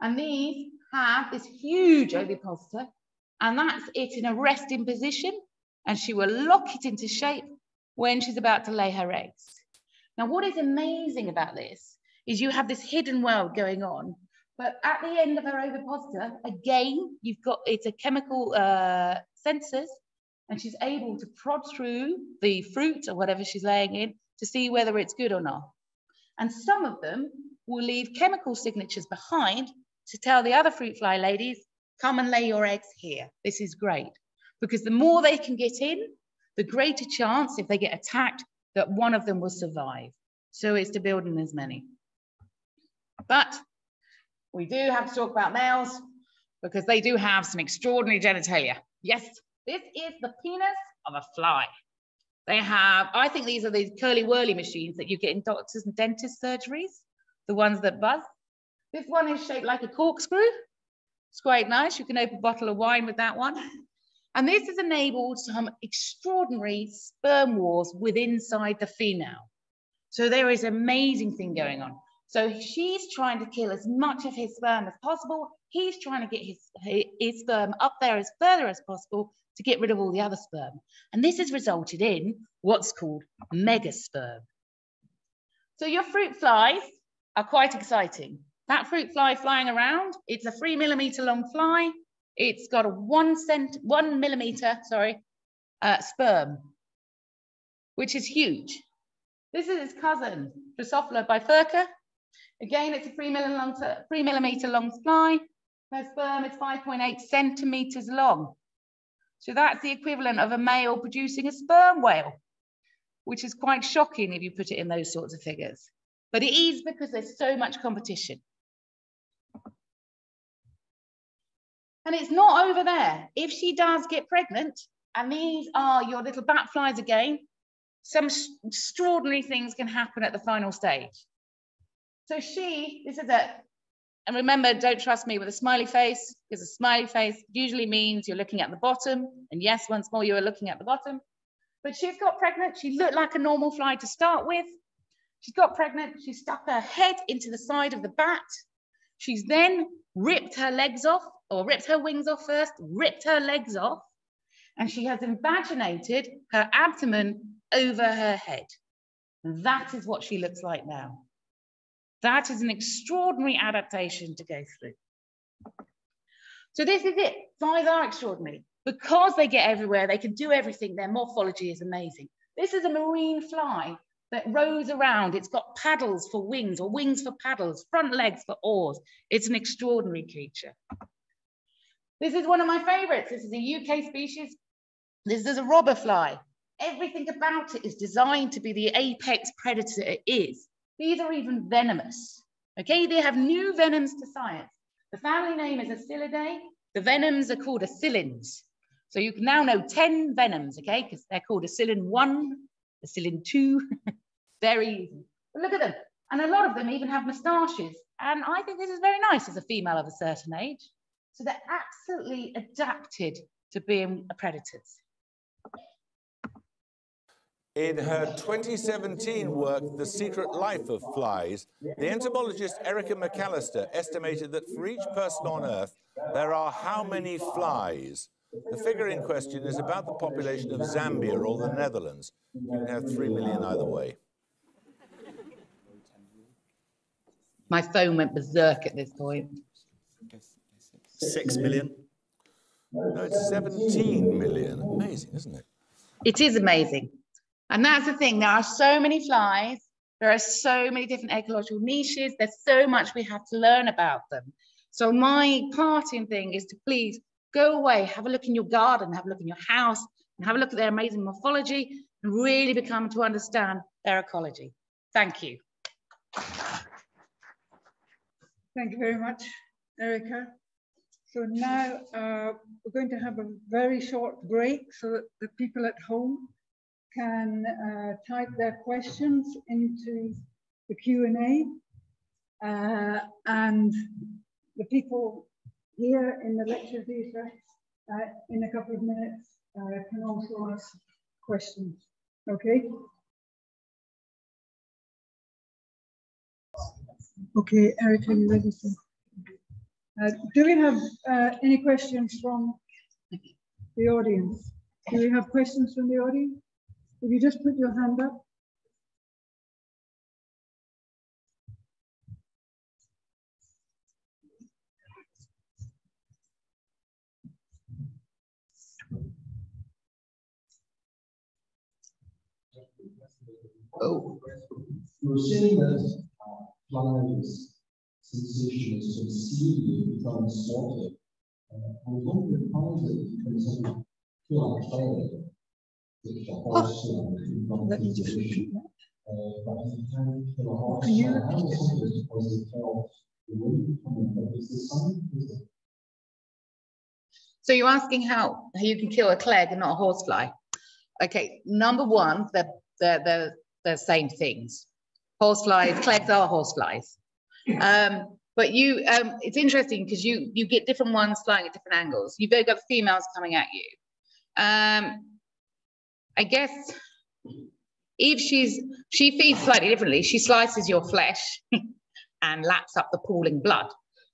and these have this huge ovipositor, and that's it in a resting position, and she will lock it into shape when she's about to lay her eggs. Now, what is amazing about this is you have this hidden world going on, but at the end of her ovipositor, again, you've got, it's a chemical uh, sensors, and she's able to prod through the fruit or whatever she's laying in to see whether it's good or not. And some of them will leave chemical signatures behind to tell the other fruit fly ladies, come and lay your eggs here. This is great. Because the more they can get in, the greater chance, if they get attacked, that one of them will survive. So it's to build in as many. But we do have to talk about males because they do have some extraordinary genitalia. Yes, this is the penis of a fly. They have, I think these are these curly whirly machines that you get in doctors and dentist surgeries, the ones that buzz. This one is shaped like a corkscrew. It's quite nice. You can open a bottle of wine with that one. And this has enabled some extraordinary sperm wars within inside the female. So there is an amazing thing going on. So she's trying to kill as much of his sperm as possible. He's trying to get his, his sperm up there as further as possible to get rid of all the other sperm. And this has resulted in what's called megasperm. So your fruit flies are quite exciting. That fruit fly flying around, it's a three millimeter long fly. It's got a one cent, one millimeter, sorry, uh, sperm, which is huge. This is its cousin, Drosophila bifurca. Again, it's a three millimeter, three millimeter long fly. Their sperm is five point eight centimeters long. So that's the equivalent of a male producing a sperm whale, which is quite shocking if you put it in those sorts of figures. But it is because there's so much competition. And it's not over there. If she does get pregnant, and these are your little bat flies again, some extraordinary things can happen at the final stage. So she, this is a, and remember, don't trust me with a smiley face, because a smiley face usually means you're looking at the bottom. And yes, once more, you are looking at the bottom. But she's got pregnant. She looked like a normal fly to start with. She's got pregnant. She stuck her head into the side of the bat. She's then ripped her legs off, or ripped her wings off first, ripped her legs off, and she has invaginated her abdomen over her head. And that is what she looks like now. That is an extraordinary adaptation to go through. So this is it. Flies are extraordinary. Because they get everywhere, they can do everything, their morphology is amazing. This is a marine fly that rows around. It's got paddles for wings, or wings for paddles, front legs for oars. It's an extraordinary creature. This is one of my favorites. This is a U K species. This is a robber fly. Everything about it is designed to be the apex predator it is. These are even venomous. Okay, they have new venoms to science. The family name is Asilidae. The venoms are called acilins. So you can now know ten venoms, okay, because they're called acilin one, acilin two, very easy. But look at them. And a lot of them even have moustaches. And I think this is very nice as a female of a certain age. So they're absolutely adapted to being predators. In her twenty seventeen work, The Secret Life of Flies, the entomologist Erica McAllister estimated that for each person on Earth, there are how many flies? The figure in question is about the population of Zambia or the Netherlands. You can have three million either way. My phone went berserk at this point. Six million. No, it's seventeen million. Amazing, isn't it? It is amazing. And that's the thing. There are so many flies. There are so many different ecological niches. There's so much we have to learn about them. So my parting thing is to please go away, have a look in your garden, have a look in your house, and have a look at their amazing morphology, and really become to understand their ecology. Thank you. Thank you very much, Erica. So now uh, we're going to have a very short break so that the people at home can uh, type their questions into the Q and A, uh, and the people here in the lecture theatre uh, in a couple of minutes uh, can also ask questions, okay? Okay, Erica, you ready to? Uh, do we have uh, any questions from the audience? Do we have questions from the audience? If you just put your hand up. Oh. We're seeing that flies. Sensation is so seemingly become sorted. We don't recount it because of pure failure. Let me just repeat that. Can you repeat it? So you're asking how you can kill a clegg and not a horsefly. Okay, number one, they're, they're, they're the same things. Horseflies, cleggs are horseflies. Um, but you, um, it's interesting because you, you get different ones flying at different angles. You've got females coming at you. Um, I guess if she's, she feeds slightly differently, she slices your flesh and laps up the pooling blood.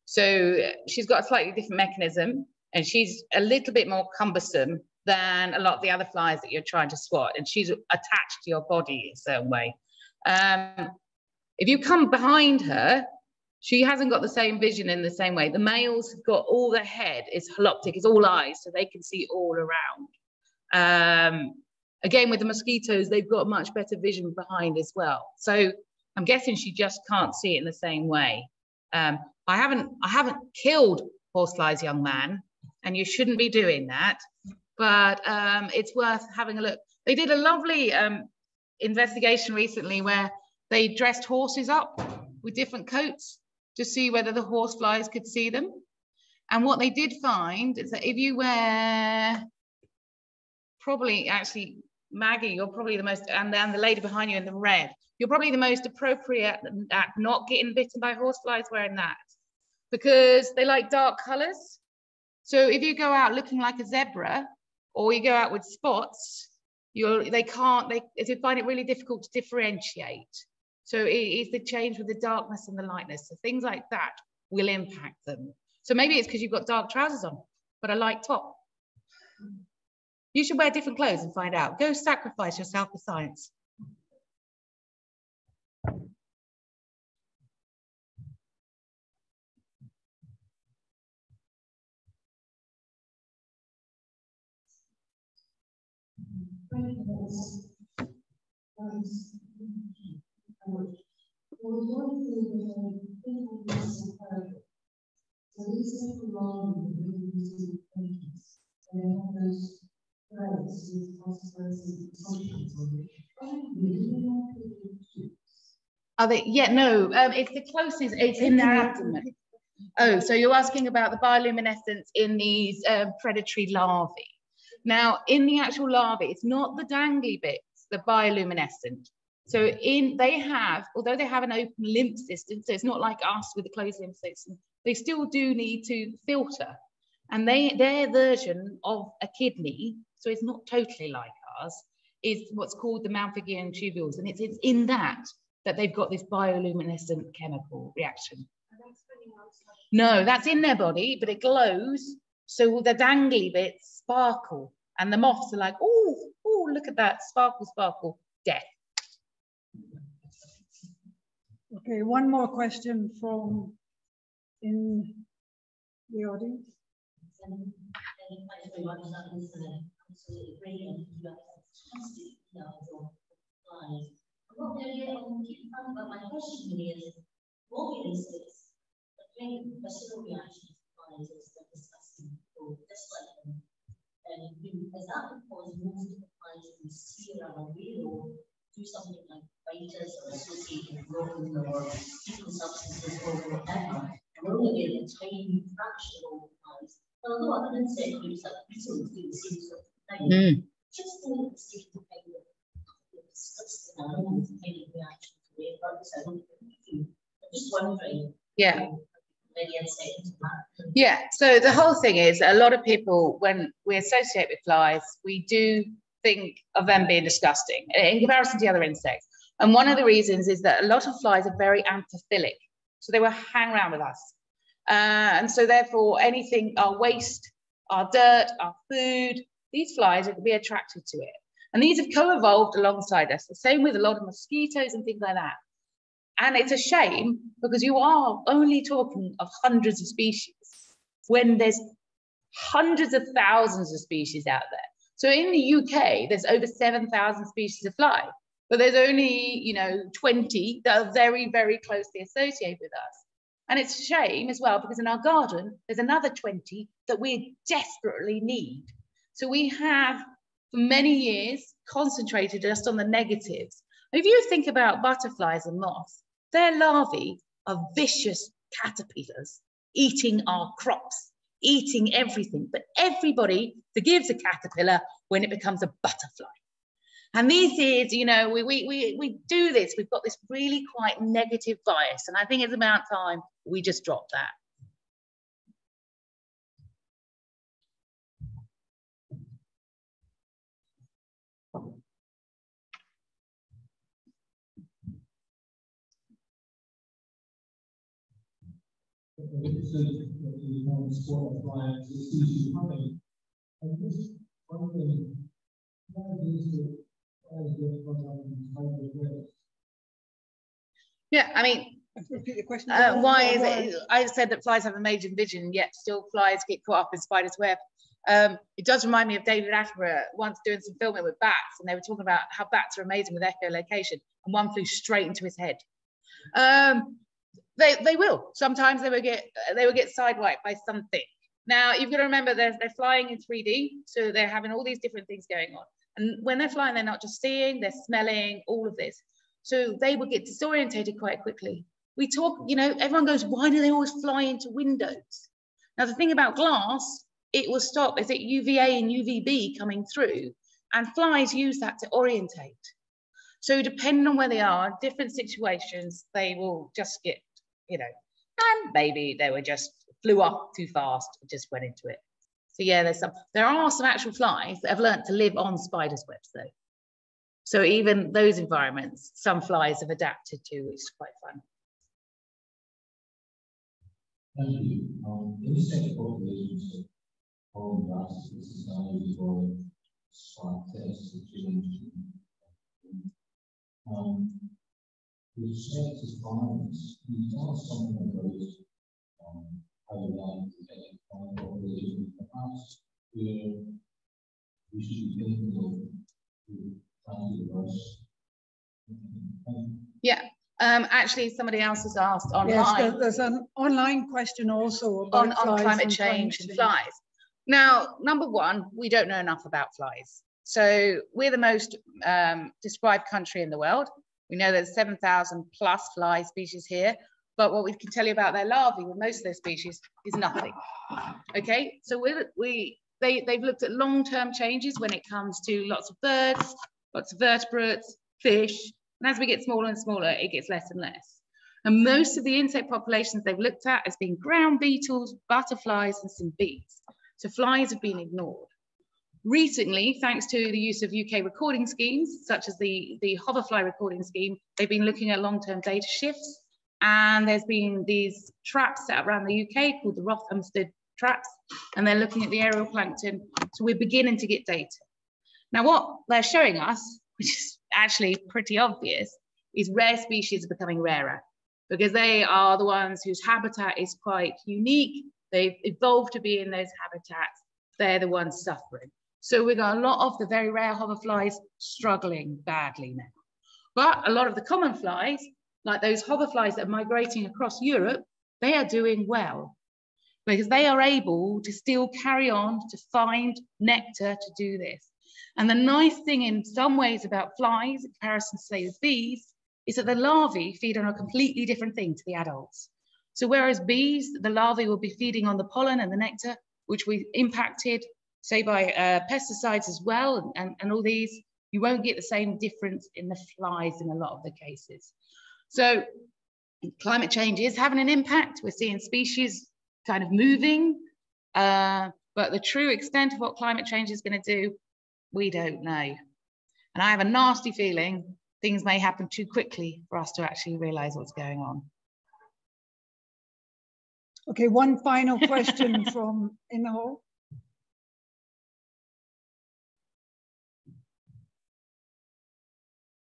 So she's got a slightly different mechanism, and she's a little bit more cumbersome than a lot of the other flies that you're trying to swat. And she's attached to your body in a certain way. Um, if you come behind her, she hasn't got the same vision in the same way. The males have got all the head, it's holoptic, it's all eyes, so they can see all around. Um, again, with the mosquitoes, they've got much better vision behind as well. So I'm guessing she just can't see it in the same way. Um, I haven't, I haven't killed horseflies, young man, and you shouldn't be doing that, but um, it's worth having a look. They did a lovely um, investigation recently where they dressed horses up with different coats to see whether the horseflies could see them. And what they did find is that if you wear, probably actually, Maggie, you're probably the most, and then the lady behind you in the red, you're probably the most appropriate at not getting bitten by horseflies wearing that, because they like dark colors. So if you go out looking like a zebra, or you go out with spots, you're, they can't, they, they find it really difficult to differentiate. So it is the change with the darkness and the lightness. So things like that will impact them. So maybe it's because you've got dark trousers on, but a light top. You should wear different clothes and find out. Go sacrifice yourself for science. Are they? Yeah, no. Um, it's the closest. It's in their abdomen. Oh, so you're asking about the bioluminescence in these uh, predatory larvae. Now, in the actual larvae, it's not the dangly bits, the bioluminescent. So in they have, although they have an open lymph system, so it's not like us with a closed lymph system, they still do need to filter. And they their version of a kidney, so it's not totally like ours, is what's called the Malpighian tubules. And it's, it's in that that they've got this bioluminescent chemical reaction. No, that's in their body, but it glows. So the dangly bits sparkle, and the moths are like, oh, oh, look at that, sparkle, sparkle, death. Okay, one more question from in the audience. Mm. Yeah. Yeah, so the whole thing is a lot of people, when we associate with flies, we do think of them being disgusting in comparison to other insects. And one of the reasons is that a lot of flies are very amphiphilic. So they will hang around with us. Uh, and so therefore anything, our waste, our dirt, our food, these flies are going to be attracted to it. And these have co-evolved alongside us. The same with a lot of mosquitoes and things like that. And it's a shame because you are only talking of hundreds of species when there's hundreds of thousands of species out there. So in the U K, there's over seven thousand species of fly, but there's only, you know, twenty that are very, very closely associated with us. And it's a shame as well because in our garden, there's another twenty that we desperately need. So we have, for many years, concentrated just on the negatives. If you think about butterflies and moths, their larvae are vicious caterpillars eating our crops, eating everything. But everybody forgives a caterpillar when it becomes a butterfly. And this is, you know, we, we, we, we do this. We've got this really quite negative bias. And I think it's about time we just drop that. Yeah, I mean, repeat the question. Uh, why is it? I said that flies have a major vision, yet still flies get caught up in spiders' web. Um, it does remind me of David Attenborough once doing some filming with bats, and they were talking about how bats are amazing with echolocation, and one flew straight into his head. Um, They, they will. Sometimes they will get they will get sidewiped by something. Now, you've got to remember they're, they're flying in three D, so they're having all these different things going on. And when they're flying, they're not just seeing, they're smelling, all of this. So they will get disorientated quite quickly. We talk, you know, everyone goes, why do they always fly into windows? Now, the thing about glass, it will stop, is it U V A and U V B coming through? And flies use that to orientate. So depending on where they are, different situations, they will just get, you know, and maybe they were just flew up too fast, just went into it. So yeah, there's some, there are some actual flies that have learned to live on spiders' webs though. So even those environments, some flies have adapted to, which is quite fun. Thank you. Um, in the second populations of all grasses, this is how we call it. With respect to violence, can you tell us something about um, how you like to take on population? Perhaps where we should be thinking of the biodiversity Um, actually, somebody else has asked online. Yes, there's an online question also about on, on climate change and flies. Now, number one, we don't know enough about flies. So we're the most um, described country in the world. We know there's seven thousand plus fly species here, but what we can tell you about their larvae with most of their species is nothing. Okay, so we, we they, they've looked at long-term changes when it comes to lots of birds, lots of vertebrates, fish, and as we get smaller and smaller, it gets less and less. And most of the insect populations they've looked at has been ground beetles, butterflies, and some bees. So flies have been ignored. Recently, thanks to the use of U K recording schemes, such as the, the hoverfly recording scheme, they've been looking at long-term data shifts. And there's been these traps set up around the U K called the Rothamsted traps, and they're looking at the aerial plankton. So we're beginning to get data. Now, what they're showing us, which is actually pretty obvious, is rare species are becoming rarer because they are the ones whose habitat is quite unique. They've evolved to be in those habitats. They're the ones suffering. So we've got a lot of the very rare hoverflies struggling badly now. But a lot of the common flies, like those hoverflies that are migrating across Europe, they are doing well because they are able to still carry on to find nectar to do this. And the nice thing in some ways about flies, in comparison to say with bees, is that the larvae feed on a completely different thing to the adults. So whereas bees, the larvae will be feeding on the pollen and the nectar, which we impacted, say by uh, pesticides as well, and, and all these, you won't get the same difference in the flies in a lot of the cases. So climate change is having an impact. We're seeing species kind of moving, uh, but the true extent of what climate change is going to do, we don't know. And I have a nasty feeling things may happen too quickly for us to actually realize what's going on. Okay, one final question from in the hall.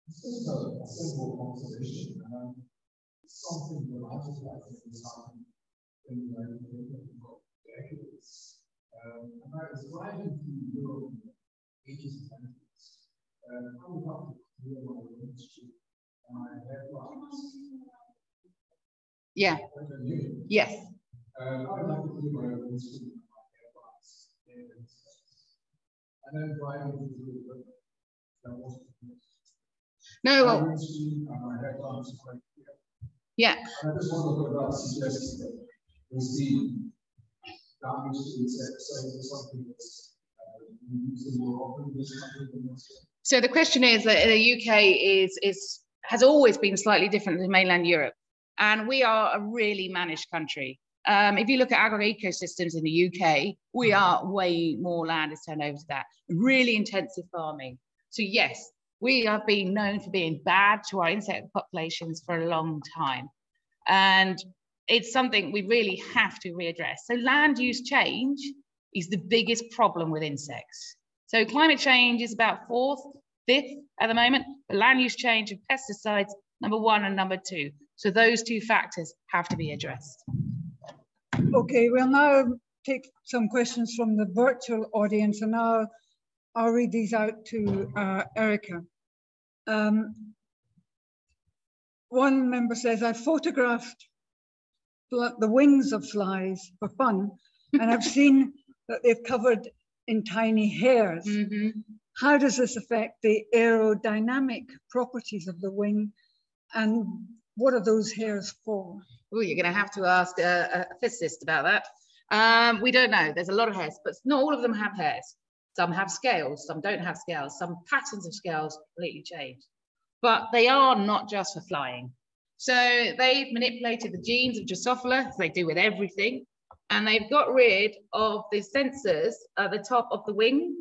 Just a simple observation. Um, something that I just like to design in the decades. Um, and I was driving through Europe in the eighties and nineties. I would like to clear my industry and I had rights. Yeah. Yes. Um, I would like to clear my industry and I had rights. And then driving through Europe, there was No, well, yeah. So the question is that the U K is is has always been slightly different than mainland Europe, and we are a really managed country. Um, if you look at agri ecosystems in the U K, we are way more land is turned over to that. Really intensive farming. So yes. We have been known for being bad to our insect populations for a long time. And it's something we really have to readdress. So land use change is the biggest problem with insects. So climate change is about fourth, fifth at the moment, but land use change and pesticides, number one and number two. So those two factors have to be addressed. Okay, we'll now take some questions from the virtual audience, and now I'll read these out to uh, Erica. Um, one member says, I photographed the wings of flies for fun, and I've seen that they've covered in tiny hairs. Mm-hmm. How does this affect the aerodynamic properties of the wing, and what are those hairs for? Oh, you're going to have to ask a, a physicist about that. Um, we don't know. There's a lot of hairs, but not all of them have hairs. Some have scales, some don't have scales, some patterns of scales completely change. But they are not just for flying. So they've manipulated the genes of Drosophila, as they do with everything, and they've got rid of the sensors at the top of the wing.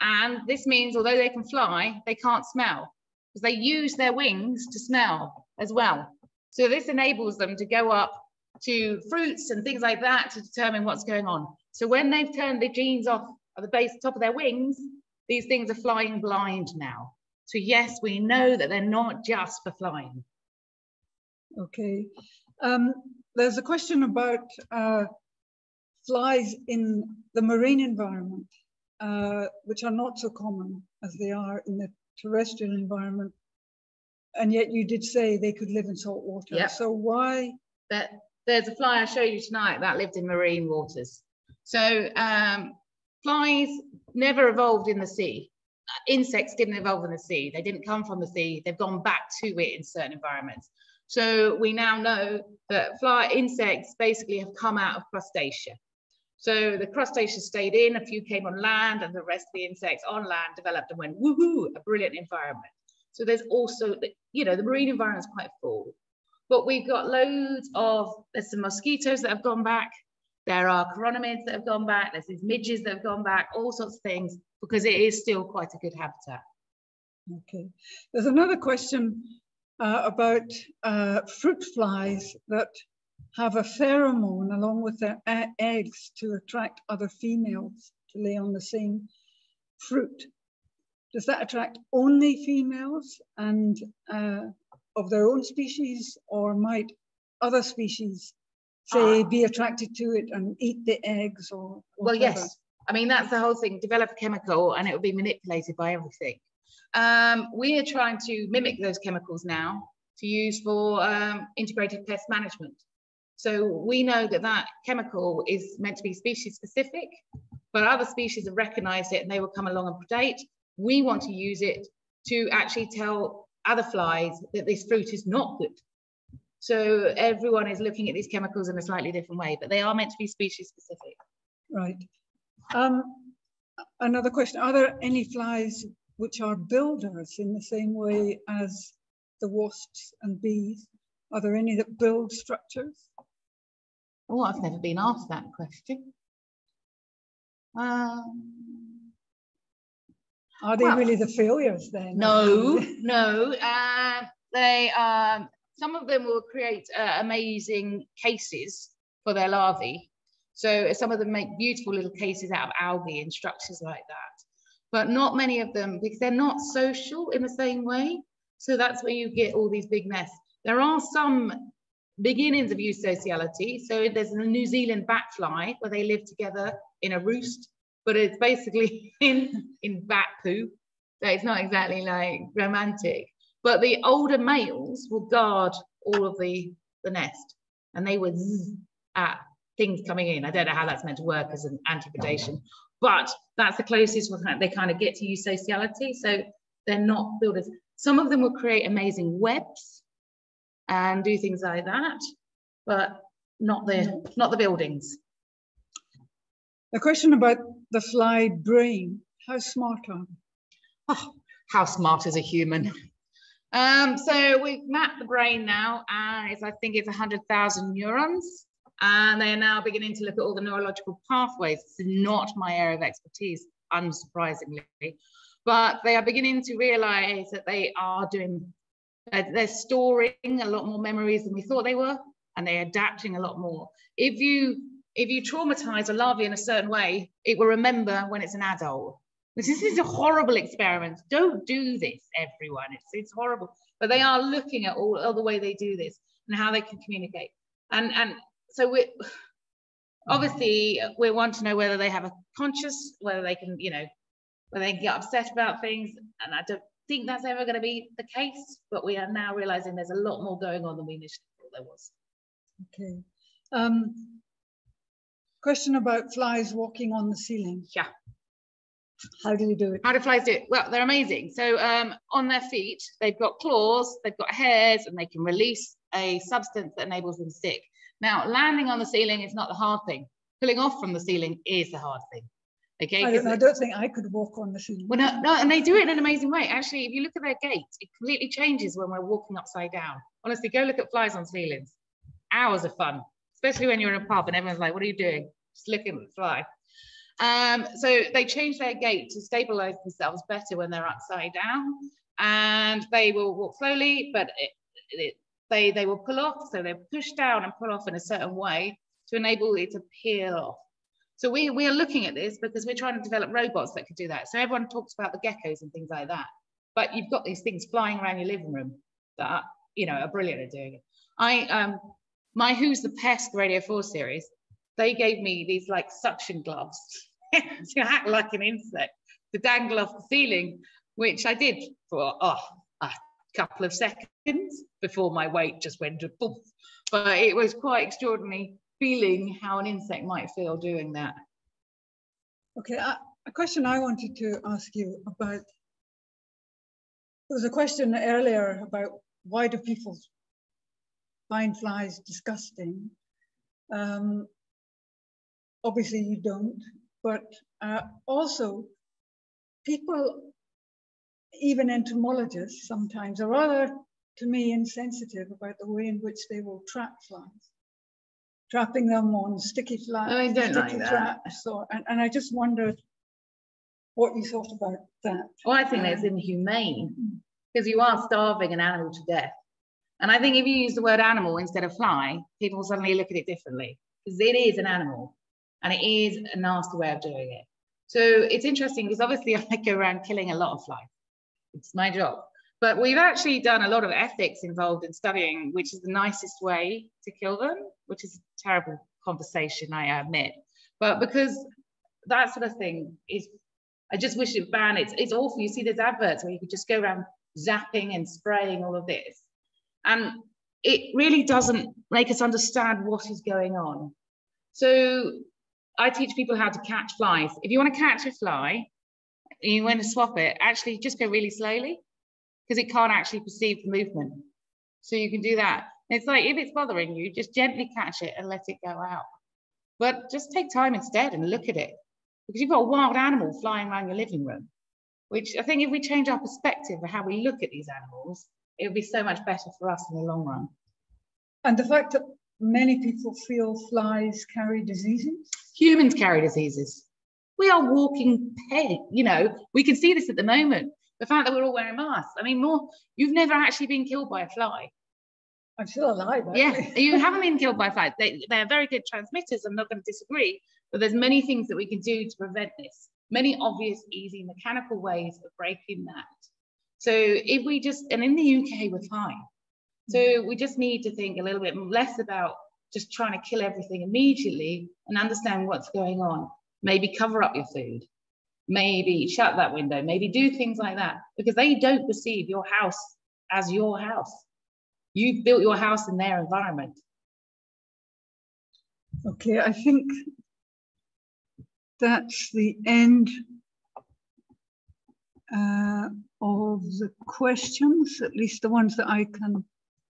And this means, although they can fly, they can't smell, because they use their wings to smell as well. So this enables them to go up to fruits and things like that to determine what's going on. So when they've turned the genes off at the base, top of their wings, these things are flying blind now. So yes, we know that they're not just for flying. Okay. Um, there's a question about uh, flies in the marine environment, uh, which are not so common as they are in the terrestrial environment. And yet you did say they could live in salt water. Yep. So why? That, there's a fly I showed you tonight that lived in marine waters. So um, flies never evolved in the sea. Insects didn't evolve in the sea. They didn't come from the sea. They've gone back to it in certain environments. So we now know that fly insects basically have come out of crustacea. So the crustacea stayed in, a few came on land, and the rest of the insects on land developed and went woo-hoo, a brilliant environment. So there's also, you know, the marine environment is quite full. But we've got loads of, there's some mosquitoes that have gone back. There are chironomids that have gone back. There's these midges that have gone back, all sorts of things, because it is still quite a good habitat. Okay. There's another question uh, about uh, fruit flies that have a pheromone along with their e eggs to attract other females to lay on the same fruit. Does that attract only females and uh, of their own species, or might other species say, be attracted to it and eat the eggs or whatever? Well, yes. I mean, that's the whole thing. Develop a chemical and it will be manipulated by everything. Um, we are trying to mimic those chemicals now to use for um, integrated pest management. So we know that that chemical is meant to be species specific, but other species have recognized it and they will come along and predate. We want to use it to actually tell other flies that this fruit is not good. So everyone is looking at these chemicals in a slightly different way, but they are meant to be species specific. Right. Um, another question, are there any flies which are builders in the same way as the wasps and bees? Are there any that build structures? Oh, I've never been asked that question. Um, are they well, really the failures then? No, no. Uh, they are... Um, Some of them will create uh, amazing cases for their larvae. So some of them make beautiful little cases out of algae and structures like that. But not many of them, because they're not social in the same way. So that's where you get all these big nests. There are some beginnings of eusociality. So there's a New Zealand batfly where they live together in a roost, but it's basically in, in bat poo. So it's not exactly like romantic. But the older males will guard all of the, the nest, and they would zzz at things coming in. I don't know how that's meant to work as an anti-predation, but that's the closest one they kind of get to eusociality. So they're not builders. Some of them will create amazing webs and do things like that, but not the, not the buildings. A question about the fly brain. How smart are they? Oh, how smart is a human? Um, so we've mapped the brain now, and it's, I think it's one hundred thousand neurons, and they're now beginning to look at all the neurological pathways. It's not my area of expertise, unsurprisingly, but they are beginning to realize that they are doing, uh, they're storing a lot more memories than we thought they were, and they're adapting a lot more. If you, if you traumatize a larvae in a certain way, it will remember when it's an adult. This is a horrible experiment. Don't do this, everyone. It's, it's horrible. But they are looking at all, all the way they do this and how they can communicate. And, and so we obviously we want to know whether they have a conscious, whether they can, you know, whether they can get upset about things. And I don't think that's ever going to be the case. But we are now realizing there's a lot more going on than we initially thought there was. Okay. Um, question about flies walking on the ceiling. Yeah. How do you do it? How do flies do it? Well, they're amazing. So um, on their feet, they've got claws, they've got hairs, and they can release a substance that enables them to stick. Now, landing on the ceiling is not the hard thing. Pulling off from the ceiling is the hard thing. Okay. I don't, I don't think I could walk on the ceiling. Well, no, no, and they do it in an amazing way. Actually, if you look at their gait, it completely changes when we're walking upside down. Honestly, go look at flies on ceilings. Hours of fun, especially when you're in a pub and everyone's like, what are you doing? Just looking at the fly. Um, so they change their gait to stabilize themselves better when they're upside down, and they will walk slowly, but it, it, they, they will pull off. So they're pushed down and pull off in a certain way to enable it to peel off. So we, we are looking at this because we're trying to develop robots that could do that. So everyone talks about the geckos and things like that, but you've got these things flying around your living room that are, you know, are brilliant at doing it. I, um, my Who's the Pest Radio four series, they gave me these like suction gloves to act like an insect to dangle off the ceiling, which I did for, oh, I couple of seconds before my weight just went to boom. But it was quite extraordinary feeling how an insect might feel doing that. Okay, uh, a question I wanted to ask you about, there was a question earlier about why do people find flies disgusting? Um, obviously you don't, but uh, also people, even entomologists sometimes, are rather, to me, insensitive about the way in which they will trap flies, trapping them on sticky flies, I don't sticky like that. traps, or, and, and I just wondered what you thought about that. Well, I think um, that's inhumane, because you are starving an animal to death. And I think if you use the word animal instead of fly, people suddenly look at it differently, because it is an animal, and it is a nasty way of doing it. So it's interesting, because obviously I go around killing a lot of flies. It's my job. But we've actually done a lot of ethics involved in studying which is the nicest way to kill them, which is a terrible conversation, I admit. But because that sort of thing is, I just wish it banned. It's, it's awful. You see those adverts where you could just go around zapping and spraying all of this. And it really doesn't make us understand what is going on. So I teach people how to catch flies. If you want to catch a fly, you want to swap it, actually just go really slowly, because it can't actually perceive the movement. So you can do that. And it's like, if it's bothering you, just gently catch it and let it go out. But just take time instead and look at it, because you've got a wild animal flying around your living room, which I think if we change our perspective of how we look at these animals, it would be so much better for us in the long run. And the fact that many people feel flies carry diseases? Humans carry diseases. We are walking peg, you know, we can see this at the moment. The fact that we're all wearing masks. I mean, more, you've never actually been killed by a fly. I'm still alive. Yeah, you haven't been killed by flies. They, they're very good transmitters. I'm not going to disagree. But there's many things that we can do to prevent this. Many obvious, easy, mechanical ways of breaking that. So if we just, and in the U K, we're fine. So we just need to think a little bit less about just trying to kill everything immediately and understand what's going on. Maybe cover up your food. Maybe shut that window, maybe do things like that, because they don't perceive your house as your house. You've built your house in their environment. Okay, I think that's the end uh, of the questions, at least the ones that I can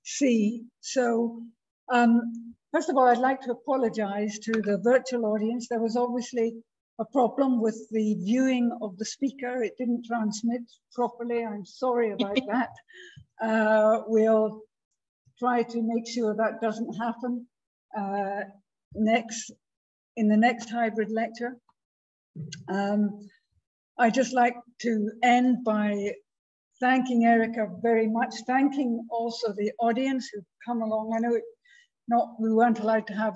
see. So, um, first of all, I'd like to apologize to the virtual audience. There was obviously a problem with the viewing of the speaker. It didn't transmit properly. I'm sorry about that. Uh, we'll try to make sure that doesn't happen uh, next, in the next hybrid lecture. Um, I'd just like to end by thanking Erica very much, thanking also the audience who've come along. I know it not, we weren't allowed to have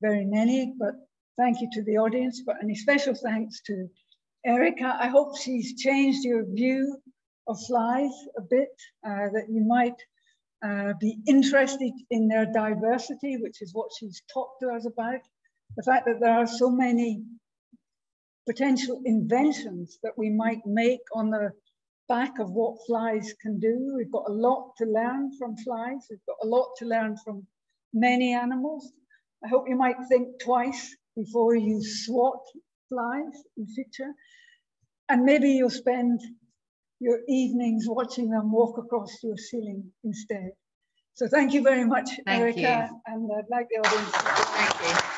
very many, but thank you to the audience, but any special thanks to Erica. I hope she's changed your view of flies a bit, uh, that you might uh, be interested in their diversity, which is what she's talked to us about. The fact that there are so many potential inventions that we might make on the back of what flies can do. We've got a lot to learn from flies. We've got a lot to learn from many animals. I hope you might think twice before you swat flies in future. And maybe you'll spend your evenings watching them walk across your ceiling instead. So thank you very much, thank Erica. You. And I'd like the audience to thank you.